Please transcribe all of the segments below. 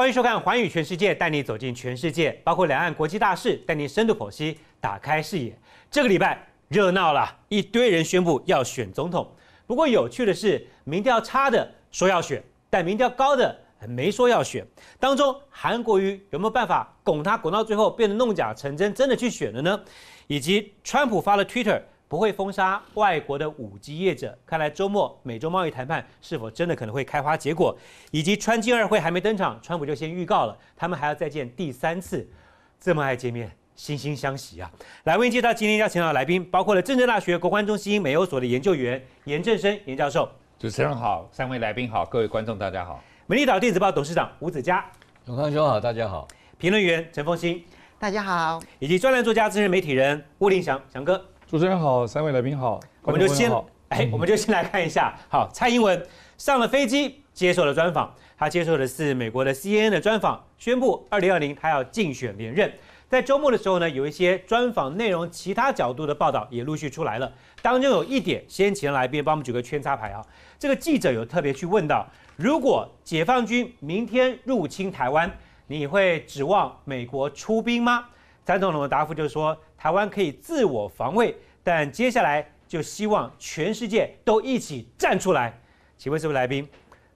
欢迎收看《寰宇全世界》，带你走进全世界，包括两岸国际大事，带你深度剖析，打开视野。这个礼拜热闹了，一堆人宣布要选总统。不过有趣的是，民调差的说要选，但民调高的没说要选。当中韩国瑜有没有办法拱到最后变得弄假成真，真的去选了呢？以及川普发了 Twitter。 不会封杀外国的5G 业者，看来周末美洲贸易谈判是否真的可能会开花结果，以及川金二会还没登场，川普就先预告了，他们还要再见第3次，这么爱见面，惺惺相惜啊！来为您介绍今天要请到的来宾，包括了政治大学国关中心美欧所的研究员颜正声颜教授。主持人好，三位来宾好，各位观众大家好。美丽岛电子报董事长吴子嘉，永康兄好，大家好。评论员陈凤馨，大家好。以及专栏作家、资深媒体人巫林翔，翔哥。 主持人好，三位来宾好，我们就先来看一下。好，蔡英文上了飞机，接受了专访，他接受的是美国的 CNN 的专访，宣布2020他要竞选连任。在周末的时候呢，有一些专访内容其他角度的报道也陆续出来了，当中有一点，先请来宾帮我们举个圈插牌啊。这个记者有特别去问到，如果解放军明天入侵台湾，你会指望美国出兵吗？詹总统的答复就是说。 台湾可以自我防卫，但接下来就希望全世界都一起站出来。请问是不是来宾？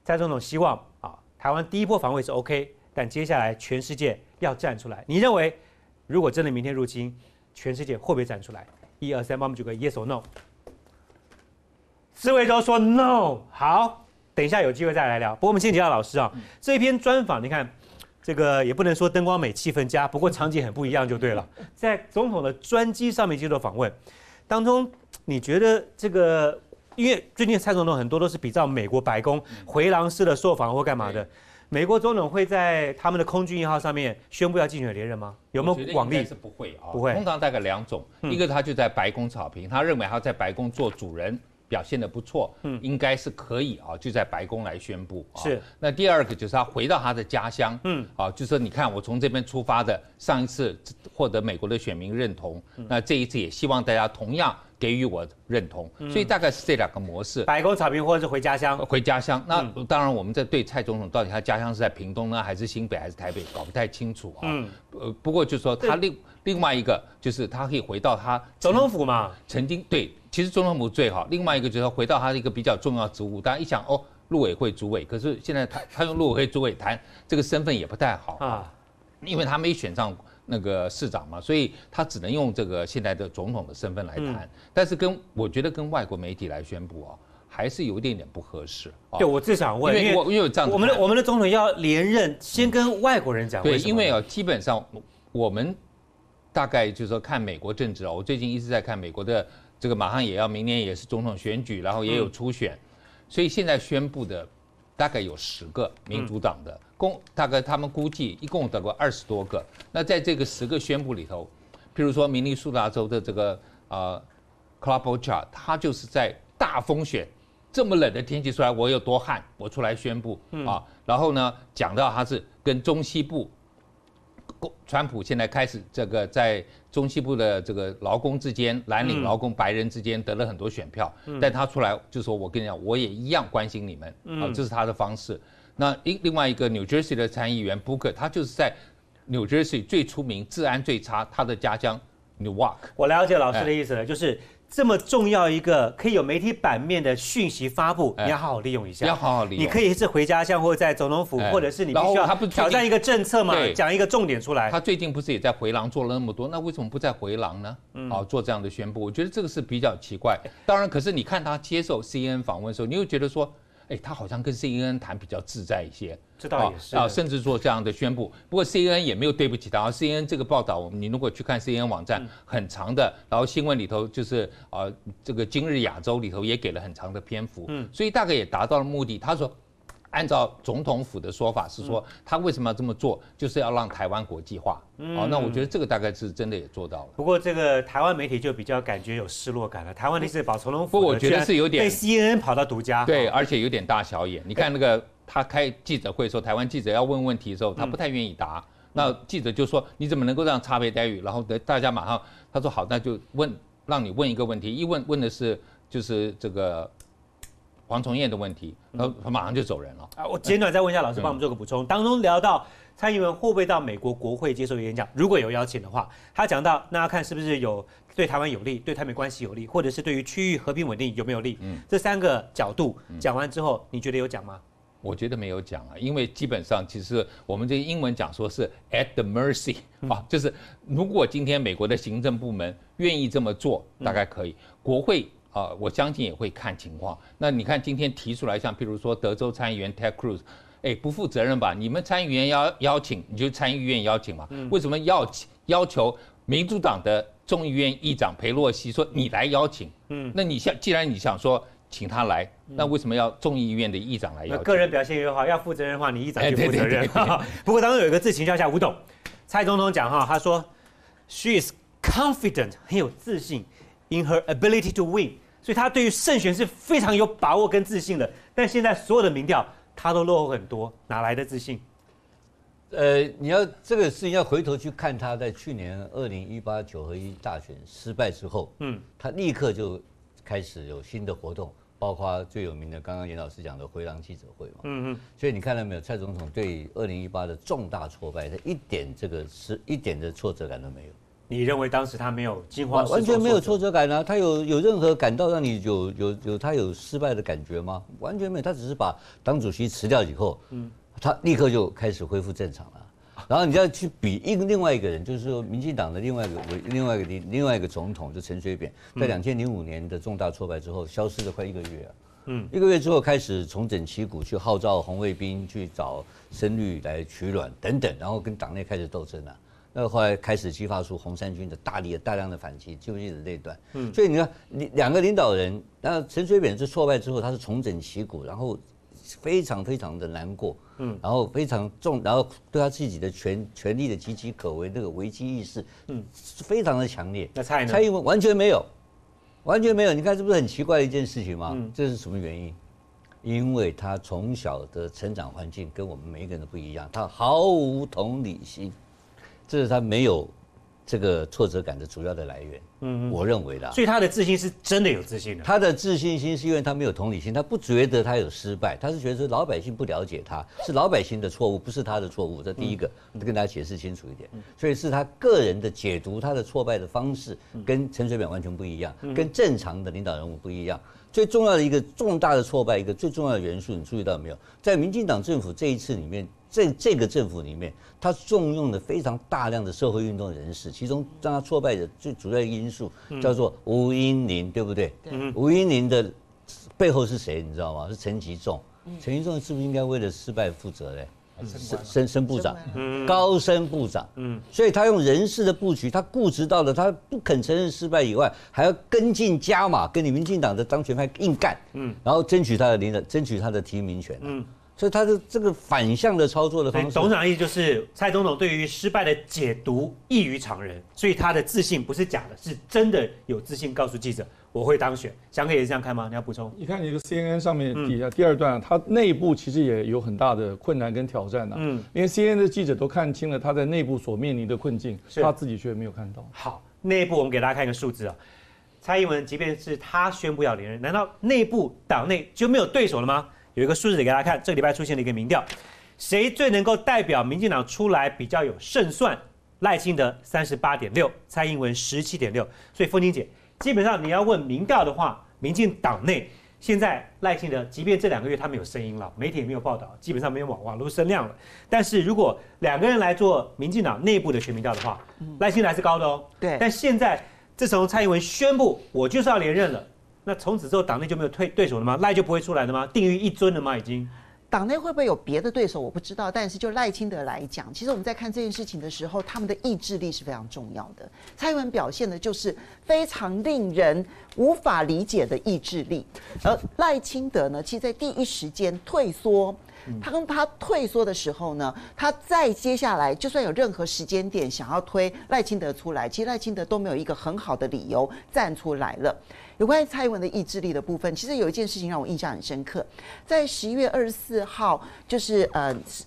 蔡总统希望啊，台湾第一波防卫是 OK， 但接下来全世界要站出来。你认为，如果真的明天入侵，全世界会不会站出来？1、2、3，帮我们举个 yes or no。四位都说 no。好，等一下有机会再来聊。不过我们先请教老师啊，这篇专访你看。 这个也不能说灯光美、气氛佳，不过场景很不一样就对了。在总统的专机上面接受访问，当中你觉得这个，因为最近蔡总统很多都是比照美国白宫回廊式的受访或干嘛的，美国总统会在他们的空军1号上面宣布要竞选连任吗？有没有广利？是不会啊，不会。通常大概2种，一个他就在白宫草坪，他认为他在白宫做主人。 表现得不错，应该是可以啊，就在白宫来宣布啊。是。那2个就是他回到他的家乡，啊，就说你看我从这边出发的，上一次获得美国的选民认同，那这一次也希望大家同样给予我认同，所以大概是这2个模式。白宫草坪或者是回家乡。回家乡。那当然我们在对蔡总统到底他家乡是在屏东呢，还是新北，还是台北，搞不太清楚啊。不过就说他另外一个就是他可以回到他总统府嘛，曾经对。 其实总统府最好，另外一个就是回到他的一个比较重要职务。大家一想哦，陆委会主委，可是现在他用陆委会主委谈这个身份也不太好啊，因为他没选上那个市长嘛，所以他只能用这个现在的总统的身份来谈。但是我觉得跟外国媒体来宣布啊，还是有一点点不合适。对，我至少问，因为这样子我们的总统要连任，先跟外国人讲。对，因为啊，基本上我们大概就是说看美国政治啊，我最近一直在看美国的。 这个马上也要明年也是总统选举，然后也有初选，所以现在宣布的大概有10个民主党的，大概他们估计一共得过20多个。那在这个10个宣布里头，譬如说明尼苏达州的这个Klobuchar， 他就是在大风雪这么冷的天气出来，我有多旱，我出来宣布啊，然后呢讲到他是跟中西部。 川普现在开始这个在中西部的这个劳工之间，蓝领劳工、白人之间得了很多选票，但他出来就说：“我跟你讲，我也一样关心你们。”啊，这是他的方式。那另外一个 New Jersey 的参议员 Booker， 他就是在 New Jersey 最出名、治安最差，他的家乡 Newark。我了解老师的意思了，就是这么重要一个可以有媒体版面的讯息发布，你要好好利用一下。要好好利用。你可以是回家乡，或者在总统府，或者是你必须要挑战一个政策嘛，讲一个重点出来。他最近不是也在回廊做了那么多，那为什么不在回廊呢？啊，做这样的宣布，我觉得这个是比较奇怪。当然，可是你看他接受 CNN 访问的时候，你又觉得说，哎，他好像跟 CNN 谈比较自在一些。这倒也是啊，甚至做这样的宣布。不过 CNN 也没有对不起他。CNN 这个报道，你如果去看 CNN 网站，很长的，然后新闻里头就是啊，这个今日亚洲里头也给了很长的篇幅，所以大概也达到了目的。他说，按照总统府的说法是说，他为什么要这么做，就是要让台湾国际化。哦，那我觉得这个大概是真的也做到了。不过这个台湾媒体就比较感觉有失落感了。台湾那次把总统府，我觉得是有点被 CNN 跑到独家，对，而且有点大小眼。你看那个。 他开记者会说，台湾记者要问问题的时候，他不太愿意答。那记者就说：“你怎么能够这样差别待遇？”然后大家马上他说：“好，那就问，让你问一个问题。”一问的是就是这个黄崇彦的问题，他马上就走人了。啊，我简短再问一下老师，帮我们做个补充。当中聊到蔡英文会不会到美国国会接受演讲，如果有邀请的话，他讲到那要看是不是有对台湾有利、对台美关系有利，或者是对于区域和平稳定有没有利。这三个角度讲完之后，你觉得有讲吗？我觉得没有讲啊，因为基本上其实我们这英文讲说是 at the mercy 啊，就是如果今天美国的行政部门愿意这么做，大概可以。国会啊，我相信也会看情况。那你看今天提出来，像譬如说德州参议员 Ted Cruz， 哎，不负责任吧？你们参议员邀请，你就参议院邀请嘛？为什么要求民主党的众议院议长裴洛西说你来邀请？那你既然你想说。请他来，那为什么要众议院的议长来邀请？个人表现越好，要负责任的话，你议长就负责任。对。不过当中有一个字请教一下吴董，蔡总统讲哈，他说 ，She is confident， 很有自信 ，in her ability to win， 所以他对于胜选是非常有把握跟自信的。但现在所有的民调，他都落后很多，哪来的自信？你要这个事情要回头去看他在去年2018、9合一大选失败之后，他立刻就开始有新的活动。包括最有名的，刚刚严老师讲的回廊记者会嘛，所以你看到没有，蔡总统对2018的重大挫败，他一点的挫折感都没有。你认为当时他没有惊慌失措？完全没有挫折感啊！他有任何感到让你他有失败的感觉吗？完全没有，他只是把党主席辞掉以后，他立刻就开始恢复正常了。然后你要去比另外一个人，就是说民进党的另外一个总统，就陈水扁，在2005年的重大挫败之后，消失了快一个月啊。一个月之后开始重整旗鼓，去号召红卫兵，去找深绿来取暖等等，然后跟党内开始斗争啊。那后来开始激发出红三军的大量的反击，记不记得这一段？所以你看，两个领导人，那陈水扁是挫败之后，他是重整旗鼓，然后。非常的难过，然后非常重，然后对他自己的权力的岌岌可危，那个危机意识，非常的强烈。那蔡英文完全没有，你看这不是很奇怪的一件事情吗？这是什么原因？因为他从小的成长环境跟我们每一个人都不一样，他毫无同理心，这是他没有这个挫折感的主要的来源。我认为啦，所以他的自信是真的有自信的。他的自信心是因为他没有同理心，他不觉得他有失败，他是觉得是老百姓不了解他，是老百姓的错误，不是他的错误。这第一个，跟大家解释清楚一点。所以是他个人的解读，他的挫败的方式跟陈水扁完全不一样，跟正常的领导人物不一样。最重要的一个重大的挫败，一个最重要的元素，你注意到没有？在民进党政府这一次里面，这个政府里面，他重用了非常大量的社会运动人士，其中让他挫败的最主要的因素叫做吴音宁，对不对？吴音宁的背后是谁？你知道吗？是陈吉仲。陈吉仲是不是应该为了失败负责嘞？升部长，高升部长，所以他用人事的布局，他固执到了他不肯承认失败以外，还要跟进加码，跟你民进党的当权派硬干，然后争取他的提名权，所以他的这个反向的操作的方式，董事长意思就是蔡总统对于失败的解读异于常人，所以他的自信不是假的，是真的有自信告诉记者我会当选。翔哥也是这样看吗？你要补充？你看一个 CNN 上面第二段，它内部其实也有很大的困难跟挑战呐。因为 CNN 的记者都看清了他在内部所面临的困境，他自己却没有看到。好，内部我们给大家看一个数字啊，蔡英文即便是他宣布要连任，难道内部党内就没有对手了吗？有一个数字给大家看，这个礼拜出现了一个民调，谁最能够代表民进党出来比较有胜算？赖清德38.6，蔡英文17.6，所以凤青姐。基本上你要问民调的话，民进党内现在赖清德，即便这2个月他没有声音了，媒体也没有报道，基本上没有网络声量了。但是如果2个人来做民进党内部的选民调的话，赖清德还是高的哦。对。但现在自从蔡英文宣布我就是要连任了，那从此之后党内就没有对手了吗？赖就不会出来了吗？定于一尊了吗？已经。党内会不会有别的对手我不知道，但是就赖清德来讲，其实我们在看这件事情的时候，他们的意志力是非常重要的。蔡英文表现的就是非常令人无法理解的意志力，而赖清德呢，其实在第一时间退缩。他退缩的时候呢，他再接下来就算有任何时间点想要推赖清德出来，其实赖清德都没有一个很好的理由站出来了。有关于蔡英文的意志力的部分，其实有一件事情让我印象很深刻，在11月24号，就是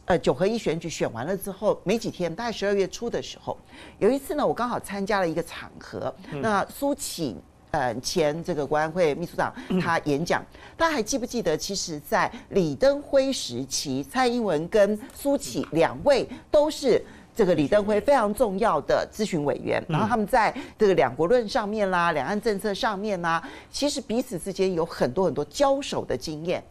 9合一选举选完了之后没几天，大概12月初的时候，有一次呢，我刚好参加了一个场合，那苏启前这个国安会秘书长他演讲，大家还记不记得？其实，在李登辉时期，蔡英文跟苏启两位都是。 这个李登辉非常重要的咨询委员，然后他们在这个两国论上面啦、两岸政策上面啦，其实彼此之间有很多很多交手的经验。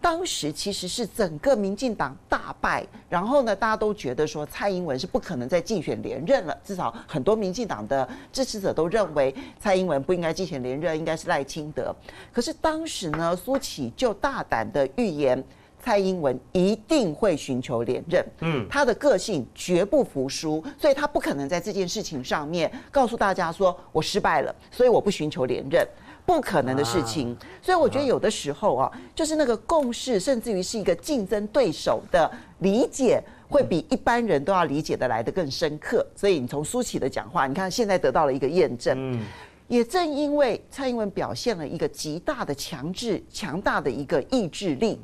当时其实是整个民进党大败，然后呢，大家都觉得说蔡英文是不可能再竞选连任了，至少很多民进党的支持者都认为蔡英文不应该竞选连任，应该是赖清德。可是当时呢，苏启就大胆的预言。 蔡英文一定会寻求连任，他的个性绝不服输，所以他不可能在这件事情上面告诉大家说我失败了，所以我不寻求连任，不可能的事情。所以我觉得有的时候啊，就是那个共识，甚至于是一个竞争对手的理解，会比一般人都要理解的来得更深刻。所以你从苏启的讲话，你看现在得到了一个验证。 也正因为蔡英文表现了一个极大的强大的一个意志力，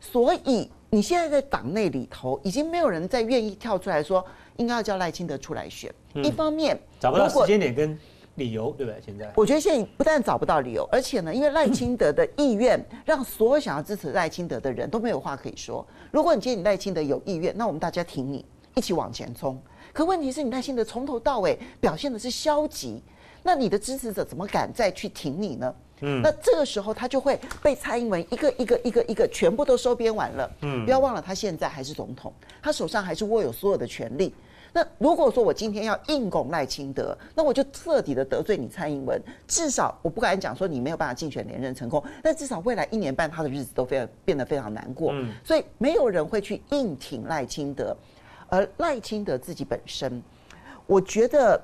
所以你现在在党内里头已经没有人再愿意跳出来说应该要叫赖清德出来选。一方面找不到时间点跟理由，对不对？现在我觉得现在不但找不到理由，而且呢，因为赖清德的意愿，让所有想要支持赖清德的人都没有话可以说。如果你今天你赖清德有意愿，那我们大家挺你，一起往前冲。可问题是你赖清德从头到尾表现的是消极。 那你的支持者怎么敢再去挺你呢？那这个时候他就会被蔡英文一个全部都收编完了。不要忘了，他现在还是总统，他手上还是握有所有的权力。那如果说我今天要硬拱赖清德，那我就彻底的得罪你蔡英文。至少我不敢讲说你没有办法竞选连任成功，但至少未来1年半他的日子都变得非常难过。所以没有人会去硬挺赖清德，而赖清德自己本身，我觉得。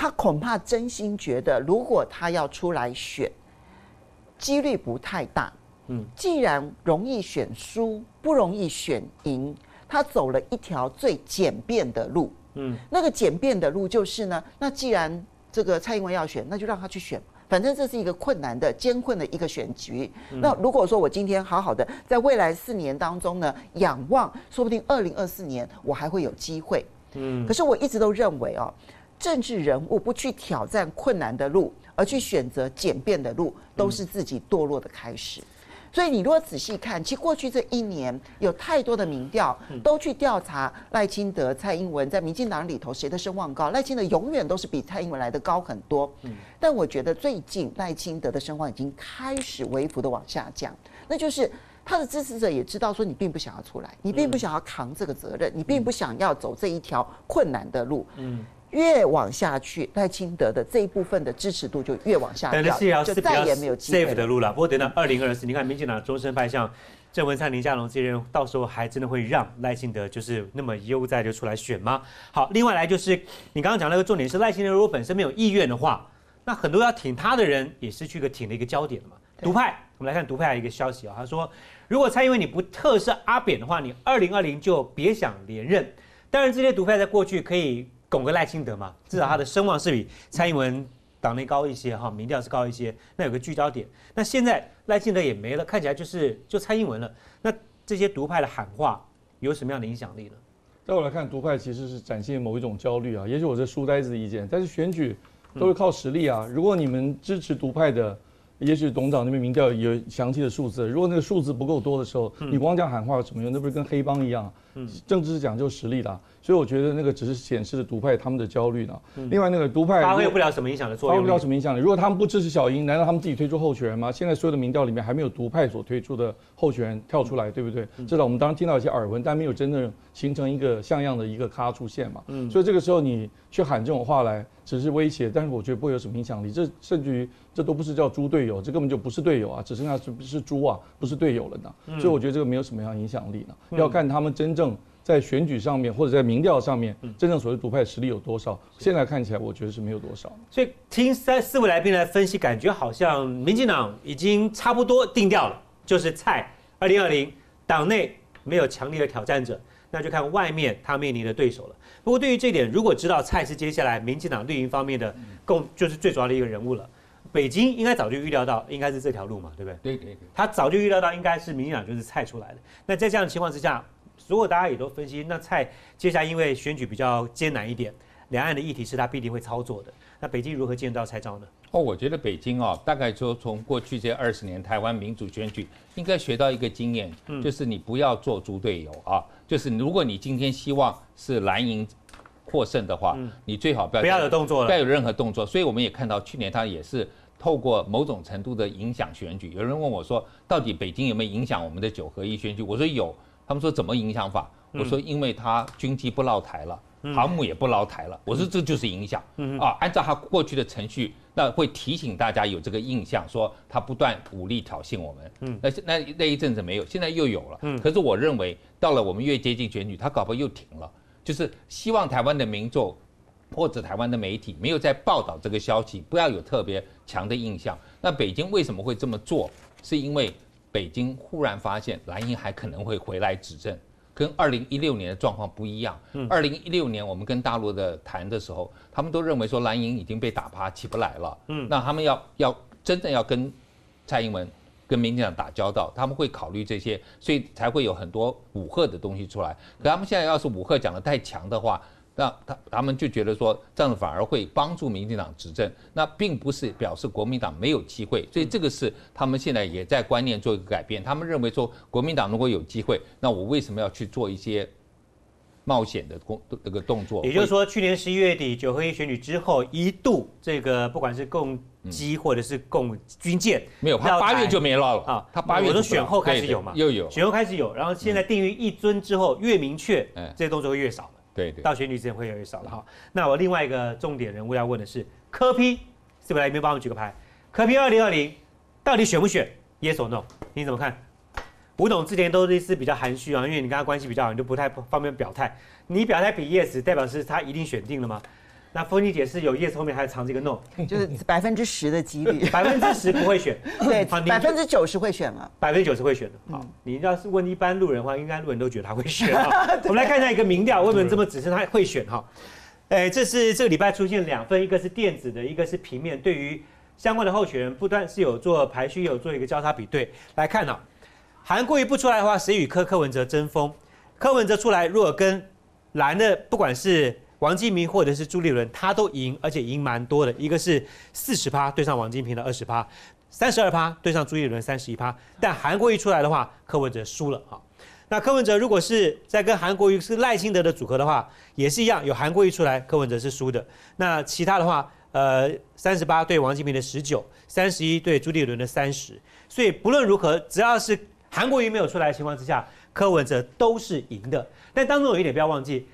他恐怕真心觉得，如果他要出来选，几率不太大。既然容易选输，不容易选赢，他走了一条最简便的路。那个简便的路就是呢，那既然这个蔡英文要选，那就让他去选。 反正这是一个困难的、艰困的一个选局。那如果说我今天好好的，在未来4年当中呢，仰望，说不定2024年我还会有机会。可是我一直都认为哦。 政治人物不去挑战困难的路，而去选择简便的路，都是自己堕落的开始。所以，你如果仔细看，其实过去这1年有太多的民调都去调查赖清德、蔡英文在民进党里头谁的声望高。赖清德永远都是比蔡英文来得高很多。但我觉得最近赖清德的声望已经开始微幅的往下降，那就是。 他的支持者也知道说你并不想要出来，你并不想要扛这个责任，你并不想要走这一条困难的路。越往下去，赖清德的这一部分的支持度就越往下掉，就再也没有机会。safe 的路了。不过等到2024，你看民进党终身派像郑文灿、林佳龙这些人，到时候还真的会让赖清德就是那么悠哉就出来选吗？好，另外来就是你刚刚讲那个重点是赖清德如果本身没有意愿的话，那很多要挺他的人也是去个挺的一个焦点了嘛。独派，我们来看独派的一个消息啊，他说。 如果蔡英文你不特赦阿扁的话，你2020就别想连任。当然，这些独派在过去可以拱个赖清德嘛，至少他的声望是比蔡英文党内高一些哈，民调是高一些。那有个聚焦点，那现在赖清德也没了，看起来就蔡英文了。那这些独派的喊话有什么样的影响力呢？在我来看，独派其实是展现某一种焦虑啊，也许我是书呆子的意见，但是选举都是靠实力啊。如果你们支持独派的。 也许董事长那边民调有详细的数字，如果那个数字不够多的时候，你光讲喊话有什么用？那不是跟黑帮一样？政治是讲究实力的，所以我觉得那个只是显示了独派他们的焦虑呢。另外，那个独派发挥不了什么影响的作用，发挥不了什么影响力。如果他们不支持小英，难道他们自己推出候选人吗？现在所有的民调里面还没有独派所推出的候选人跳出来，对不对？至少我们当然听到一些耳闻，但没有真正形成一个像样的一个咖出现嘛。所以这个时候你去喊这种话来。 只是威胁，但是我觉得不会有什么影响力。这甚至于这都不是叫猪队友，这根本就不是队友啊，只剩下是猪啊，不是队友了呢。所以我觉得这个没有什么样的影响力呢。要看他们真正在选举上面或者在民调上面，真正所谓独派实力有多少。现在看起来，我觉得是没有多少。所以听四位来宾来分析，感觉好像民进党已经差不多定掉了，就是蔡2020党内没有强力的挑战者。 那就看外面他面临的对手了。不过对于这点，如果知道蔡是接下来民进党绿营方面的就是最主要的一个人物了，北京应该早就预料到，应该是这条路嘛，对不对？对。他早就预料到应该是民进党就是蔡出来的。那在这样的情况之下，如果大家也都分析，那蔡接下来因为选举比较艰难一点，两岸的议题是他必定会操作的。那北京如何见到蔡兆呢？哦，我觉得北京啊，大概说从过去这20年台湾民主选举应该学到一个经验，就是你不要做猪队友啊。就是如果你今天希望是蓝营获胜的话，你最好不要有动作了，不要有任何动作。所以我们也看到去年他也是透过某种程度的影响选举。有人问我说，到底北京有没有影响我们的9合1选举？我说有。他们说怎么影响法？我说因为他军机不落台了。航母也不捞台了，我说这就是影响啊！按照他过去的程序，那会提醒大家有这个印象，说他不断武力挑衅我们。那一阵子没有，现在又有了。可是我认为到了我们越接近选举，他搞不好又停了。就是希望台湾的民众或者台湾的媒体没有在报道这个消息，不要有特别强的印象。那北京为什么会这么做？是因为北京忽然发现蓝营还可能会回来执政。跟2016年的状况不一样。2016年我们跟大陆的谈的时候，他们都认为说蓝营已经被打趴，起不来了。那他们要真正要跟蔡英文、跟民进党打交道，他们会考虑这些，所以才会有很多武吓的东西出来。可他们现在要是武吓讲得太强的话，那他们就觉得说这样反而会帮助民进党执政，那并不是表示国民党没有机会，所以这个是他们现在也在观念做一个改变。他们认为说国民党如果有机会，那我为什么要去做一些冒险的这个动作？也就是说，去年11月底9合1选举之后，一度这个不管是共机或者是共军舰，没有，他8月就没落了啊。他8月我说选后开始有嘛，又有选后开始有，然后现在定于一尊之后，越明确这些动作会越少。对，到选举之前会越来越少了哈。那我另外一个重点人物要问的是柯 P， 是不是来宾帮我们举个牌？柯 P 2020到底选不选 ？Yes or no？ 你怎么看？吴董之前都是比较含蓄啊，因为你跟他关系比较好，你就不太方便表态。你表态比 Yes， 代表是他一定选定了吗？那丰妮姐是有 Yes 后面还藏这个 No， 就是10%的几率，10%不会选，对，90%会选嘛，90%会选的。好，你要是问一般路人的话，应该路人都觉得他会选啊。我们来看一下一个民调，为什么这么指称他会选哈？这是这个礼拜出现两份，一个是电子的，一个是平面，对于相关的候选人，不但是有做排序，也有做一个交叉比对来看哈。韩国瑜不出来的话，谁与柯文哲争锋？柯文哲出来，如果跟蓝的，不管是王金平或者是朱立伦，他都赢，而且赢蛮多的。一个是40%对上王金平的20%，32%对上朱立伦31%。但韩国瑜出来的话，柯文哲输了哈。那柯文哲如果是在跟韩国瑜是赖清德的组合的话，也是一样，有韩国瑜出来，柯文哲是输的。那其他的话，38对王金平的19，31对朱立伦的30。所以不论如何，只要是韩国瑜没有出来的情况之下，柯文哲都是赢的。但当中有一点不要忘记。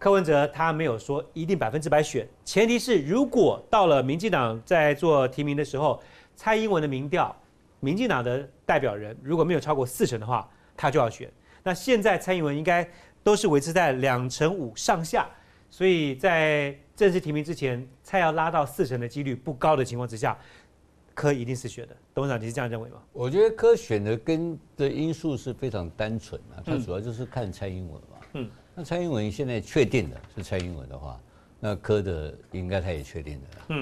柯文哲他没有说一定100%选，前提是如果到了民进党在做提名的时候，蔡英文的民调，民进党的代表人如果没有超过40%的话，他就要选。那现在蔡英文应该都是维持在25%上下，所以在正式提名之前，蔡要拉到40%的几率不高的情况之下，柯一定是选的。董事长，你是这样认为吗？我觉得柯选的跟的因素是非常单纯啊，他主要就是看蔡英文嘛。那蔡英文现在确定了是蔡英文的话，那柯的应该他也确定了。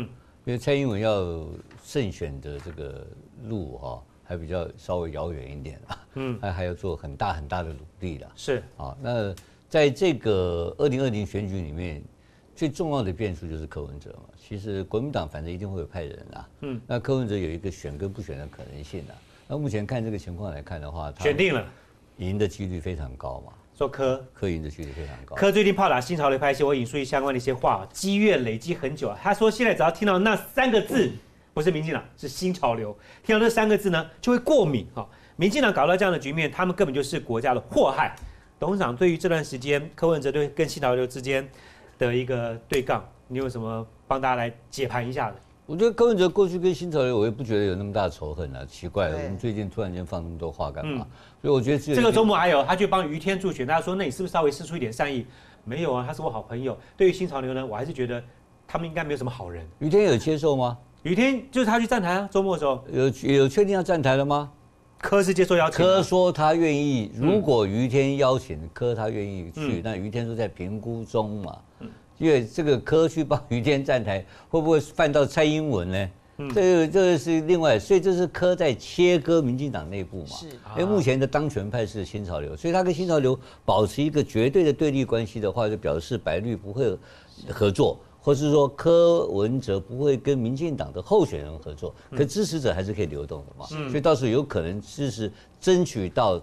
因为蔡英文要胜选的这个路哈，还比较稍微遥远一点啦。他还要做很大的努力啦。是啊，那在这个2020选举里面，最重要的变数就是柯文哲嘛。其实国民党反正一定会有派人啦。那柯文哲有一个选跟不选的可能性啦。那目前看这个情况来看的话，选定了，赢的几率非常高嘛。说柯赢的几率非常高。柯最近炮打新潮流派系，我引述相关的一些话，积怨累积很久啊。他说现在只要听到那三个字，不是民进党，是新潮流，听到那三个字呢就会过敏哈。民进党搞到这样的局面，他们根本就是国家的祸害。董事长对于这段时间柯文哲对跟新潮流之间的一个对杠，你有什么帮大家来解盘一下的？我觉得柯文哲过去跟新潮流，我也不觉得有那么大仇恨啊，奇怪，我们最近突然间放那么多话干嘛？所以我觉得这个周末还有他去帮于天助选，他说那你是不是稍微释出一点善意？没有啊，他是我好朋友。对于新潮流呢，我还是觉得他们应该没有什么好人。于天有接受吗？于天就是他去站台啊，周末的时候有确定要站台了吗？柯是接受邀请，柯说他愿意，如果于天邀请柯，他愿意去。那于天说在评估中嘛。因为这个柯去帮于天站台，会不会犯到蔡英文呢？这个是另外，所以这是柯在切割民进党内部嘛。是，因为目前的当权派是新潮流，所以他跟新潮流保持一个绝对的对立关系的话，就表示白绿不会合作。或是说柯文哲不会跟民进党的候选人合作，可支持者还是可以流动的嘛，所以到时候有可能就是争取到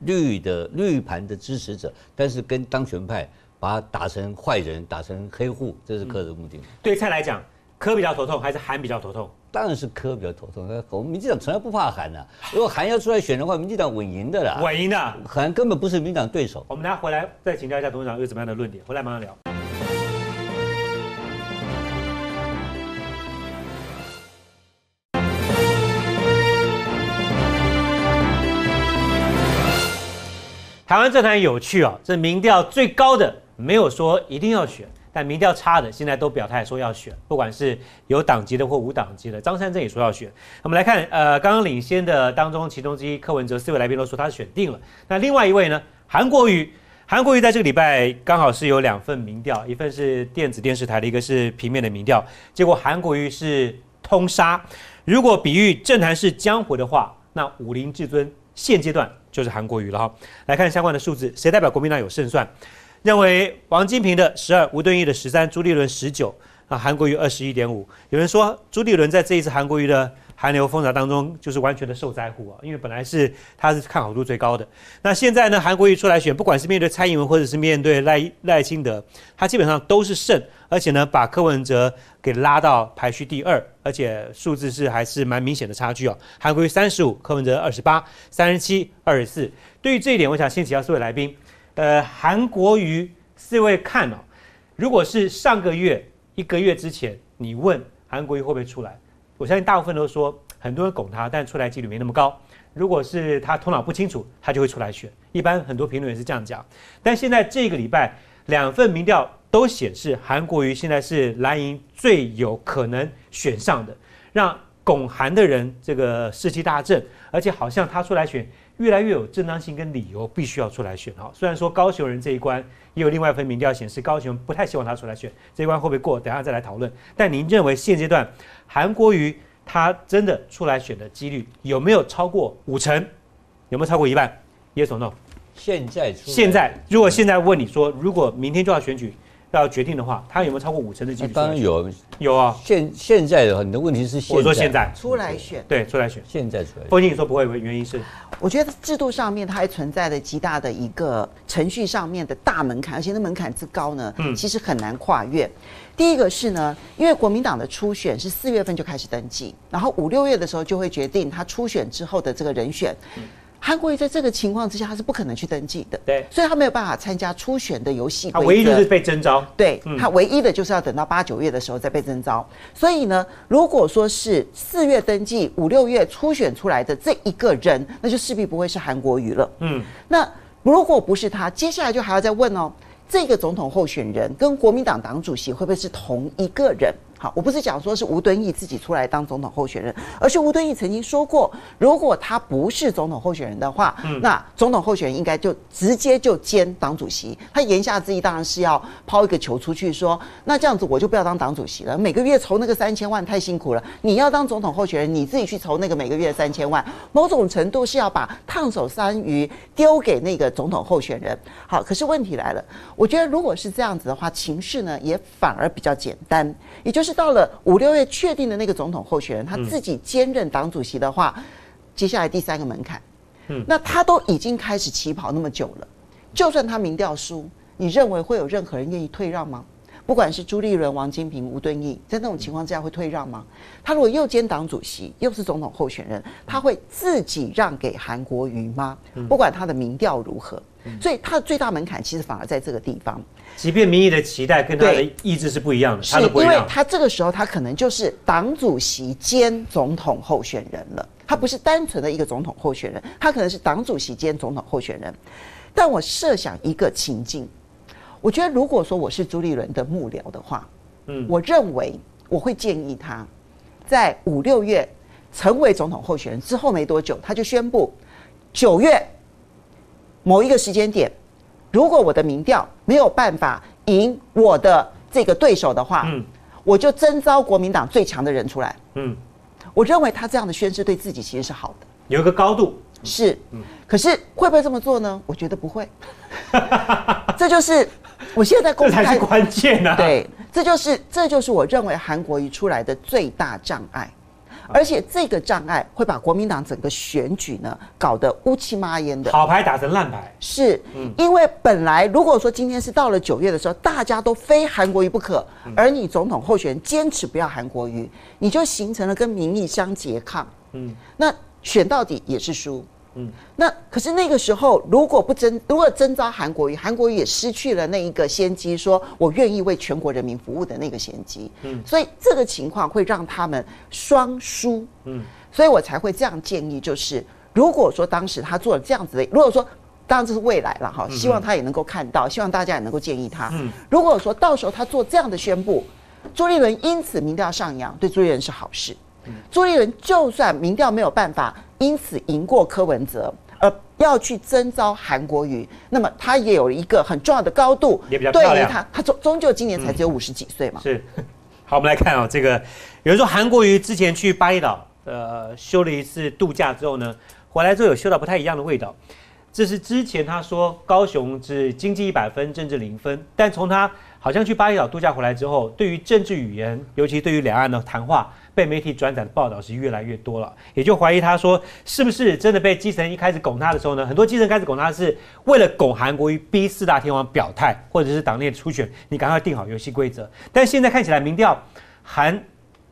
绿盘的支持者，但是跟当权派把他打成坏人，打成黑户，这是柯的目的。对蔡来讲，柯比较头痛还是韩比较头痛？当然是柯比较头痛，我们民进党从来不怕韩啊，如果韩要出来选的话，民进党稳赢的啦，稳赢的，韩根本不是民进党对手。我们拿回来再请教一下董事长有怎么样的论点，回来马上聊。台湾政坛有趣哦，这民调最高的没有说一定要选，但民调差的现在都表态说要选，不管是有党籍的或无党籍的，张善政也说要选。我们来看，刚刚领先的当中，其中之一柯文哲，四位来宾都说他选定了。那另外一位呢，韩国瑜在这个礼拜刚好是有两份民调，一份是电子电视台的，一个是平面的民调，结果韩国瑜是通杀。如果比喻政坛是江湖的话，那武林至尊现阶段就是韩国瑜了哈，来看相关的数字，谁代表国民党有胜算？认为王金平的12，吴敦义的13，朱立伦19，啊，韩国瑜21.5。有人说朱立伦在这一次韩国瑜的韩流风潮当中，就是完全的受灾户啊，因为本来是他是看好度最高的。那现在呢，韩国瑜出来选，不管是面对蔡英文或者是面对赖清德，他基本上都是胜，而且呢把柯文哲给拉到排序第2，而且数字是还是蛮明显的差距哦。韩国瑜35，柯文哲28、37、24。对于这一点，我想先请教四位来宾。韩国瑜四位看哦，如果是上个月1个月之前，你问韩国瑜会不会出来，我相信大部分都说很多人拱他，但出来几率没那么高。如果是他头脑不清楚，他就会出来选。一般很多评论员是这样讲，但现在这个礼拜两份民调都显示韩国瑜现在是蓝营最有可能选上的，让拱韩的人这个士气大振，而且好像他出来选越来越有正当性跟理由，必须要出来选哈。虽然说高雄人这一关也有另外一份民调显示高雄不太希望他出来选，这一关会不会过，等一下再来讨论。但您认为现阶段韩国瑜他真的出来选的几率有没有超过50%？有没有超过一半？Yes or no？现在如果现在问你说，如果明天就要选举，要决定的话，他有没有超过50%的几率？当然有啊。现在的话，你的问题是现在，我说现在出来选，对，出来选，现在出来选。风信你说不会，原因是我觉得制度上面它还存在的极大的一个程序上面的大门槛，而且那门槛之高呢，其实很难跨越。第一个是呢，因为国民党的初选是4月份就开始登记，然后5、6月的时候就会决定他初选之后的这个人选。韩国瑜在这个情况之下，他是不可能去登记的，对，所以他没有办法参加初选的游戏规则。他唯一就是被征召，对，他唯一的就是要等到8、9月的时候再被征召。所以呢，如果说是4月登记、5、6月初选出来的这一个人，那就势必不会是韩国瑜了。那如果不是他，接下来就还要再问哦，这个总统候选人跟国民党党主席会不会是同一个人？好，我不是讲说是吴敦义自己出来当总统候选人，而是吴敦义曾经说过，如果他不是总统候选人的话，那总统候选人应该就直接就兼党主席。他言下之意当然是要抛一个球出去说，那这样子我就不要当党主席了，每个月筹那个3000万太辛苦了，你要当总统候选人，你自己去筹那个每个月3000万，某种程度是要把烫手山芋丢给那个总统候选人。好，可是问题来了，我觉得如果是这样子的话，情势呢也反而比较简单，也就是到了5、6月确定的那个总统候选人，他自己兼任党主席的话，接下来第3个门槛，那他都已经开始起跑那么久了，就算他民调输，你认为会有任何人愿意退让吗？不管是朱立伦、王金平、吴敦义，在那种情况之下会退让吗？他如果又兼党主席，又是总统候选人，他会自己让给韩国瑜吗？不管他的民调如何，所以他的最大门槛其实反而在这个地方。即便民意的期待跟他的意志是不一样的，他都不一样。因为他这个时候他可能就是党主席兼总统候选人了，他不是单纯的一个总统候选人，他可能是党主席兼总统候选人。但我设想一个情境。我觉得，如果说我是朱立伦的幕僚的话，我认为我会建议他，在5、6月成为总统候选人之后没多久，他就宣布9月某一个时间点，如果我的民调没有办法赢我的这个对手的话，我就征召国民党最强的人出来。我认为他这样的宣示对自己其实是好的，有一个高度。是，可是会不会这么做呢？我觉得不会。这就是我现在公开，这才是关键啊！对，这就是我认为韩国瑜出来的最大障碍，而且这个障碍会把国民党整个选举呢搞得乌漆麻烟的，好牌打成烂牌。是，因为本来如果说今天是到了9月的时候，大家都非韩国瑜不可，而你总统候选人坚持不要韩国瑜，你就形成了跟民意相拮抗。那选到底也是输。那可是那个时候，如果征召韩国瑜，韩国瑜也失去了那一个先机，说我愿意为全国人民服务的那个先机。所以这个情况会让他们双输。所以我才会这样建议，就是如果说当时他做了这样子的，如果说当然这是未来了哈，希望他也能够看到，希望大家也能够建议他。如果说到时候他做这样的宣布，朱立伦因此民调上扬，对朱立伦是好事。朱立伦就算民调没有办法因此赢过柯文哲，而要去征召韩国瑜，那么他也有一个很重要的高度，也比较漂亮。对于他终究今年才只有50几岁嘛。是，好，我们来看哦，这个有人说韩国瑜之前去巴厘岛休了一次度假之后呢，回来之后有嗅到不太一样的味道。这是之前他说高雄是经济100分，政治0分，但从他好像去巴厘岛度假回来之后，对于政治语言，尤其对于两岸的谈话，被媒体转载的报道是越来越多了，也就怀疑他说是不是真的被基层一开始拱他的时候呢，很多基层开始拱他是为了拱韩国瑜，逼4大天王表态，或者是党内初选，你赶快定好游戏规则。但现在看起来民调韩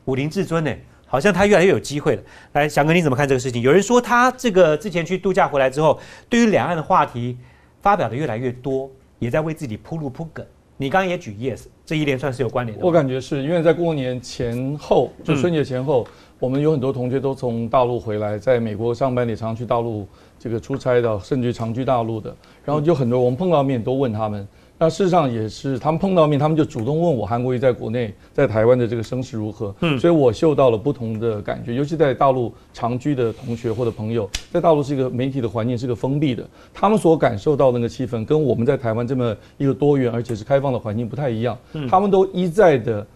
武林至尊呢，好像他越来越有机会了。来，翔哥你怎么看这个事情？有人说他这个之前去度假回来之后，对于两岸的话题发表的越来越多，也在为自己铺路铺梗。你刚刚也举 yes， 这一连串是有关联的。我感觉是因为在过年前后，就春节前后，我们有很多同学都从大陆回来，在美国上班也常去大陆这个出差的，甚至常居大陆的。然后就很多我们碰到面都问他们。那事实上也是，他们碰到面，他们就主动问我韩国瑜在国内、在台湾的这个声势如何。所以我嗅到了不同的感觉，尤其在大陆长居的同学或者朋友，在大陆是一个媒体的环境，是一个封闭的，他们所感受到的那个气氛，跟我们在台湾这么一个多元而且是开放的环境不太一样。他们都一再的，